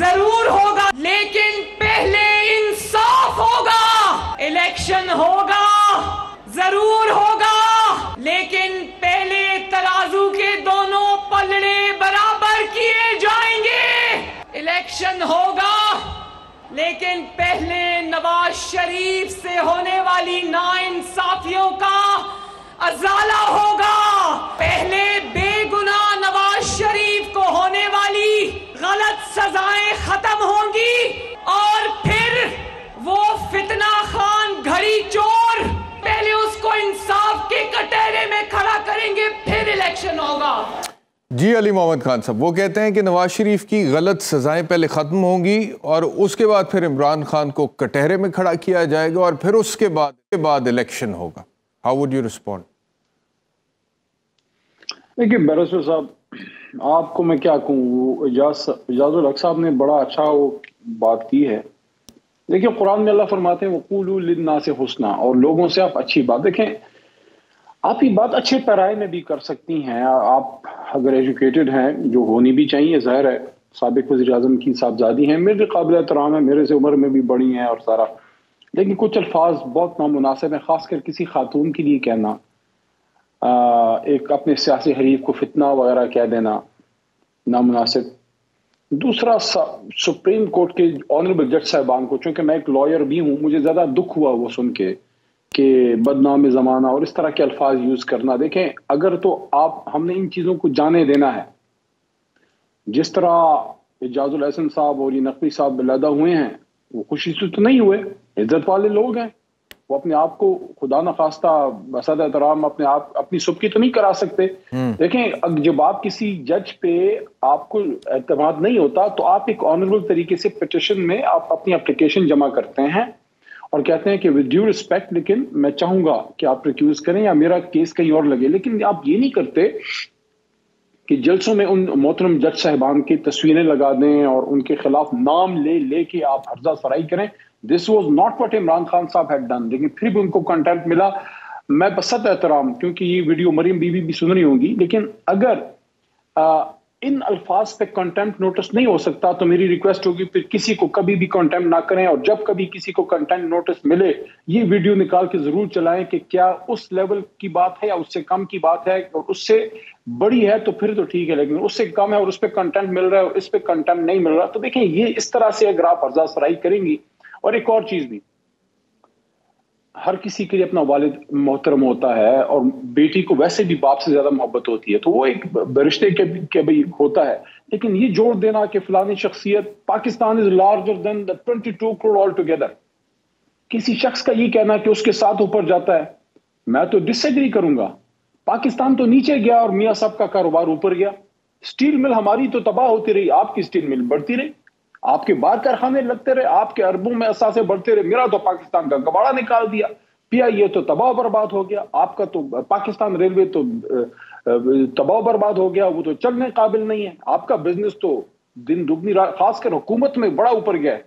जरूर होगा, लेकिन पहले इंसाफ होगा। इलेक्शन होगा, जरूर होगा, लेकिन पहले तराजू के दोनों पलड़े बराबर किए जाएंगे। इलेक्शन होगा, लेकिन पहले नवाज शरीफ से होने वाली नाइंसाफियों का अजाला होगा। पहले बेगुनाह नवाज शरीफ को होने वाली गलत सजाएं खत्म होंगी और फिर वो फितना खान घड़ी चोर, पहले उसको इंसाफ के कटहरे में खड़ा करेंगे, फिर इलेक्शन होगा। जी अली मोहम्मद खान साहब, वो कहते हैं कि नवाज शरीफ की गलत सजाएं पहले ख़त्म होंगी और उसके बाद फिर इमरान खान को कटहरे में खड़ा किया जाएगा और फिर उसके बाद इलेक्शन होगा। How would you respond? देखिए बैरिस्टर साहब, आपको मैं क्या कहूँ, इजाजुल हक साहब ने बड़ा अच्छा वो बात की है। देखिए कुरान में अल्लाह फरमाते हैं वक़ूलू लिन्नासि हुस्ना, और लोगों से आप अच्छी बात, देखें आप ये बात अच्छे पैराए में भी कर सकती हैं, आप अगर एजुकेटेड हैं, जो होनी भी चाहिए, ज़ाहिर है साबिक़ वज़ीर आज़म की साहबजादी हैं, मेरे काबिल एहतराम है, मेरे से उम्र में भी बड़ी हैं और सारा, लेकिन कुछ अल्फाज बहुत नामुनासिब हैं, ख़ासकर किसी खातून के लिए कहना, एक अपने सियासी हरीफ को फितना वगैरह कह देना नामुनासिब। दूसरा, सुप्रीम कोर्ट के ऑनरेबल जज साहबान को, चूँकि मैं एक लॉयर भी हूँ, मुझे ज़्यादा दुख हुआ वो सुन के बदनाम ज़माना और इस तरह के अल्फाज यूज़ करना। देखें अगर तो आप, हमने इन चीज़ों को जाने देना है, जिस तरह एजाजुल अहसन साहब और ये नकवी साहब बिलदा हुए हैं, वो खुशी से तो नहीं हुए, इज्जत वाले लोग हैं, वो अपने आप को खुदा न खास्ता बसद एहतराम अपने आप अपनी सुबकी तो नहीं करा सकते। देखें जब आप किसी जज पे आपको एतमाद नहीं होता तो आप एक ऑनरेबल तरीके से पिटिशन में आप अपनी एप्लीकेशन जमा करते हैं और कहते हैं कि विद ड्यू रिस्पेक्ट, लेकिन मैं चाहूंगा कि आप रिक्यूज करें या मेरा केस कहीं और लगे, लेकिन आप ये नहीं करते कि जल्सों में उन मोहतरम जज साहिबान की तस्वीरें लगा दें और उनके खिलाफ नाम ले लेके आप हर्जा फराई करें। This was not what Imran Khan साहब हैड डन, लेकिन फिर भी उनको कॉन्टैक्ट मिला। मैं बसत एहतराम, क्योंकि ये वीडियो मरीम बीबी भी सुन रही होंगी, लेकिन अगर इन अल्फाज पे कंटेम्प्ट नोटिस नहीं हो सकता तो मेरी रिक्वेस्ट होगी फिर किसी को कभी भी कंटेम्प्ट ना करें, और जब कभी किसी को कंटेम्प्ट नोटिस मिले ये वीडियो निकाल के जरूर चलाएं कि क्या उस लेवल की बात है या उससे कम की बात है, और उससे बड़ी है तो फिर तो ठीक है, लेकिन उससे कम है और उस पर कंटेम्प्ट मिल रहा है और इस पर कंटेम्प्ट नहीं मिल रहा, तो देखें ये इस तरह से अगर आप हर्जा सराई करेंगी। और एक और चीज़ भी, हर किसी के लिए अपना वालिद मोहतरम होता है और बेटी को वैसे भी बाप से ज्यादा मोहब्बत होती है, तो वो एक रिश्ते के भी होता है, लेकिन ये जोड़ देना कि फलानी शख्सियत, Pakistan is larger than the 22 crore all together, किसी शख्स का ये कहना कि उसके साथ ऊपर जाता है, मैं तो डिसएग्री करूंगा। पाकिस्तान तो नीचे गया और मियाँ साहब का कारोबार ऊपर गया, स्टील मिल हमारी तो तबाह होती रही, आपकी स्टील मिल बढ़ती रही, आपके बाहर कारखाने लगते रहे, आपके अरबों में असासे बढ़ते रहे, मेरा तो पाकिस्तान का कबाड़ा निकाल दिया, पीआईए तो तबाह बर्बाद हो गया, आपका तो पाकिस्तान रेलवे तो तबाह बर्बाद हो गया, वो तो चलने काबिल नहीं है, आपका बिजनेस तो दिन दुगनी खासकर हुकूमत में बड़ा ऊपर गया है।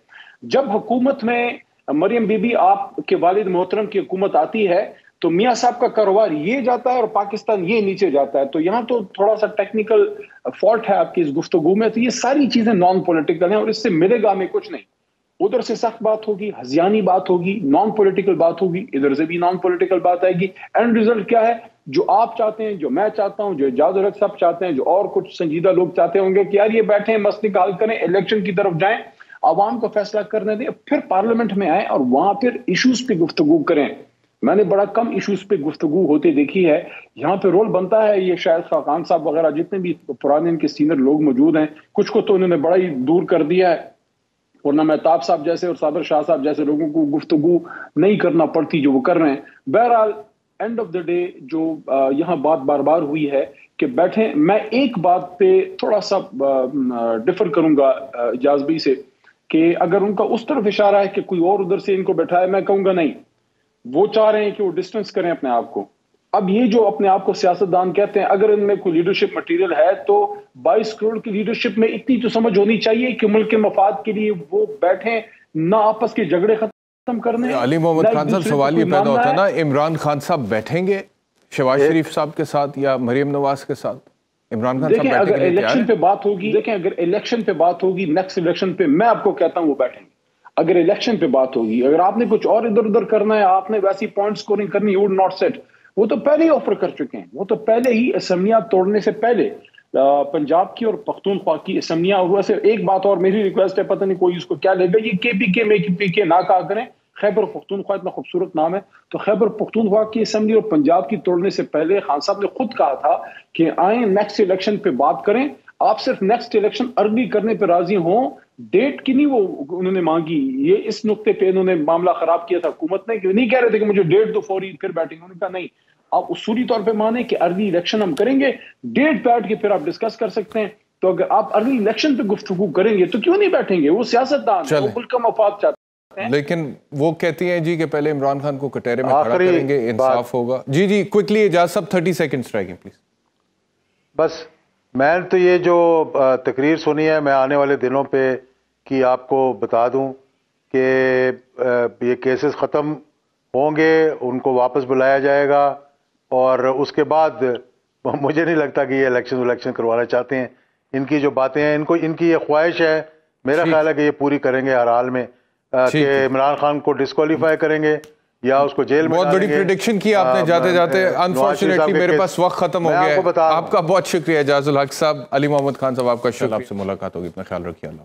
जब हुकूमत में मरियम बीबी आपके वालिद मोहतरम की हुकूमत आती है तो मियाँ साहब का कारोबार ये जाता है और पाकिस्तान ये नीचे जाता है, तो यहाँ तो थोड़ा सा टेक्निकल फॉल्ट है आपकी इस गुफ्तगू में। तो ये सारी चीजें नॉन पॉलिटिकल हैं और इससे मिलेगा हमें कुछ नहीं, उधर से सख्त बात होगी, हजियानी बात होगी, नॉन पॉलिटिकल बात होगी, इधर से भी नॉन पॉलिटिकल बात आएगी। एंड रिजल्ट क्या है, जो आप चाहते हैं, जो मैं चाहता हूँ, जो एजाजुल हक साहब चाहते हैं, जो और कुछ संजीदा लोग चाहते होंगे कि यार ये बैठे मसले का हल करें, इलेक्शन की तरफ जाए, आवाम को फैसला करने दें, फिर पार्लियामेंट में आए और वहां पर इशूज पे गुफ्तगू करें। मैंने बड़ा कम इश्यूज पे गुफ्तगू होते देखी है, यहाँ पे रोल बनता है ये शायद खाकान साहब वगैरह जितने भी पुराने इनके सीनियर लोग मौजूद हैं, कुछ को तो उन्होंने बड़ा ही दूर कर दिया है, वरना महताब साहब जैसे और सादर शाह साहब जैसे लोगों को गुफ्तगू नहीं करना पड़ती जो वो कर रहे हैं। बहरहाल एंड ऑफ द डे जो यहाँ बात बार बार हुई है कि बैठें, मैं एक बात पे थोड़ा सा डिफर करूँगा इजाजबी से, कि अगर उनका उस तरफ इशारा है कि कोई और उधर से इनको बैठाए, मैं कहूँगा नहीं, वो चाह रहे हैं कि वो डिस्टेंस करें अपने आप को। अब ये जो अपने आप को सियासतदान कहते हैं, अगर इनमें कोई लीडरशिप मटेरियल है तो 22 करोड़ की लीडरशिप में इतनी तो समझ होनी चाहिए कि मुल्क के मफाद के लिए वो बैठें, ना आपस के झगड़े खत्म अली मोहम्मद खान साहब, सवाल ये पैदा होता है ना, इमरान खान साहब बैठेंगे शहबाज शरीफ साहब के साथ या मरीम नवाज के साथ? इमरान खान साहब बैठेंगे? अगर इलेक्शन पे बात होगी, देखें अगर इलेक्शन पे बात होगी, नेक्स्ट इलेक्शन पे मैं आपको कहता हूं वो बैठेंगे। अगर इलेक्शन पे बात होगी, अगर आपने कुछ और इधर उधर करना है, आपने वैसी पॉइंट स्कोरिंग करनी, वुड नॉट सेट। वो तो पहले ही ऑफर कर चुके हैं, वो तो पहले ही असम्बलियां तोड़ने से पहले पंजाब की और पख्तूनख्वा की असम्बलियां। और वैसे एक बात और मेरी रिक्वेस्ट है, पता नहीं कोई उसको क्या लेगा, ये केपीके में केपीके ना कहा करें, खैबर पख्तूनख्वा इतना खूबसूरत नाम है, तो खैबर पख्तूनख्वा की असम्बली और पंजाब की तोड़ने से पहले खान साहब ने खुद कहा था कि आए नेक्स्ट इलेक्शन पे बात करें, आप सिर्फ नेक्स्ट इलेक्शन अर्ली करने पर राजी हों, डेट की नहीं वो उन्होंने मांगी। ये इस नुक्ते पे इन्होंने मामला खराब किया था हुकूमत ने, कि नहीं कह रहे थे कि मुझे डेट दो फौरी फिर बैठेंगे, उन्होंने कहा नहीं, आप उसूली तौर पे माने कि अर्ली इलेक्शन हम करेंगे, डेट बैठ के फिर आप डिस्कस कर सकते हैं। तो अगर आप अर्ली इलेक्शन पे गुफ्तगू करेंगे तो क्यों नहीं बैठेंगे? वो सियासतदान हैं, वो मुल्क का मफाद चाहते हैं। लेकिन वो कहती हैं जी कि पहले इमरान खान को कटहरे में खड़ा करेंगे, इंसाफ होगा। जी जी, क्विकली इजाज़त साहब, 30 सेकंड्स रहेंगे प्लीज। बस मैं तो ये जो तकरीर सुनी है, मैं आने वाले दिनों पर कि आपको बता दूं कि ये केसेस ख़त्म होंगे, उनको वापस बुलाया जाएगा, और उसके बाद मुझे नहीं लगता कि ये इलेक्शन करवाना चाहते हैं। इनकी जो बातें हैं, इनको इनकी ये ख्वाहिश है, मेरा ख्याल है कि ये पूरी करेंगे हर हाल में, कि इमरान खान को डिस्क्वालीफाई करेंगे या उसको जेल में। बहुत बड़ी प्रेडिक्शन की आपने जाते जाते, अनफॉर्चुनेटली मेरे पास वक्त खत्म हो गया है। आपका बहुत शुक्रिया एजाजुल हक साहब, अली मोहम्मद खान साहब आपका, आपसे मुलाकात होगी, अपना ख्याल रखिए।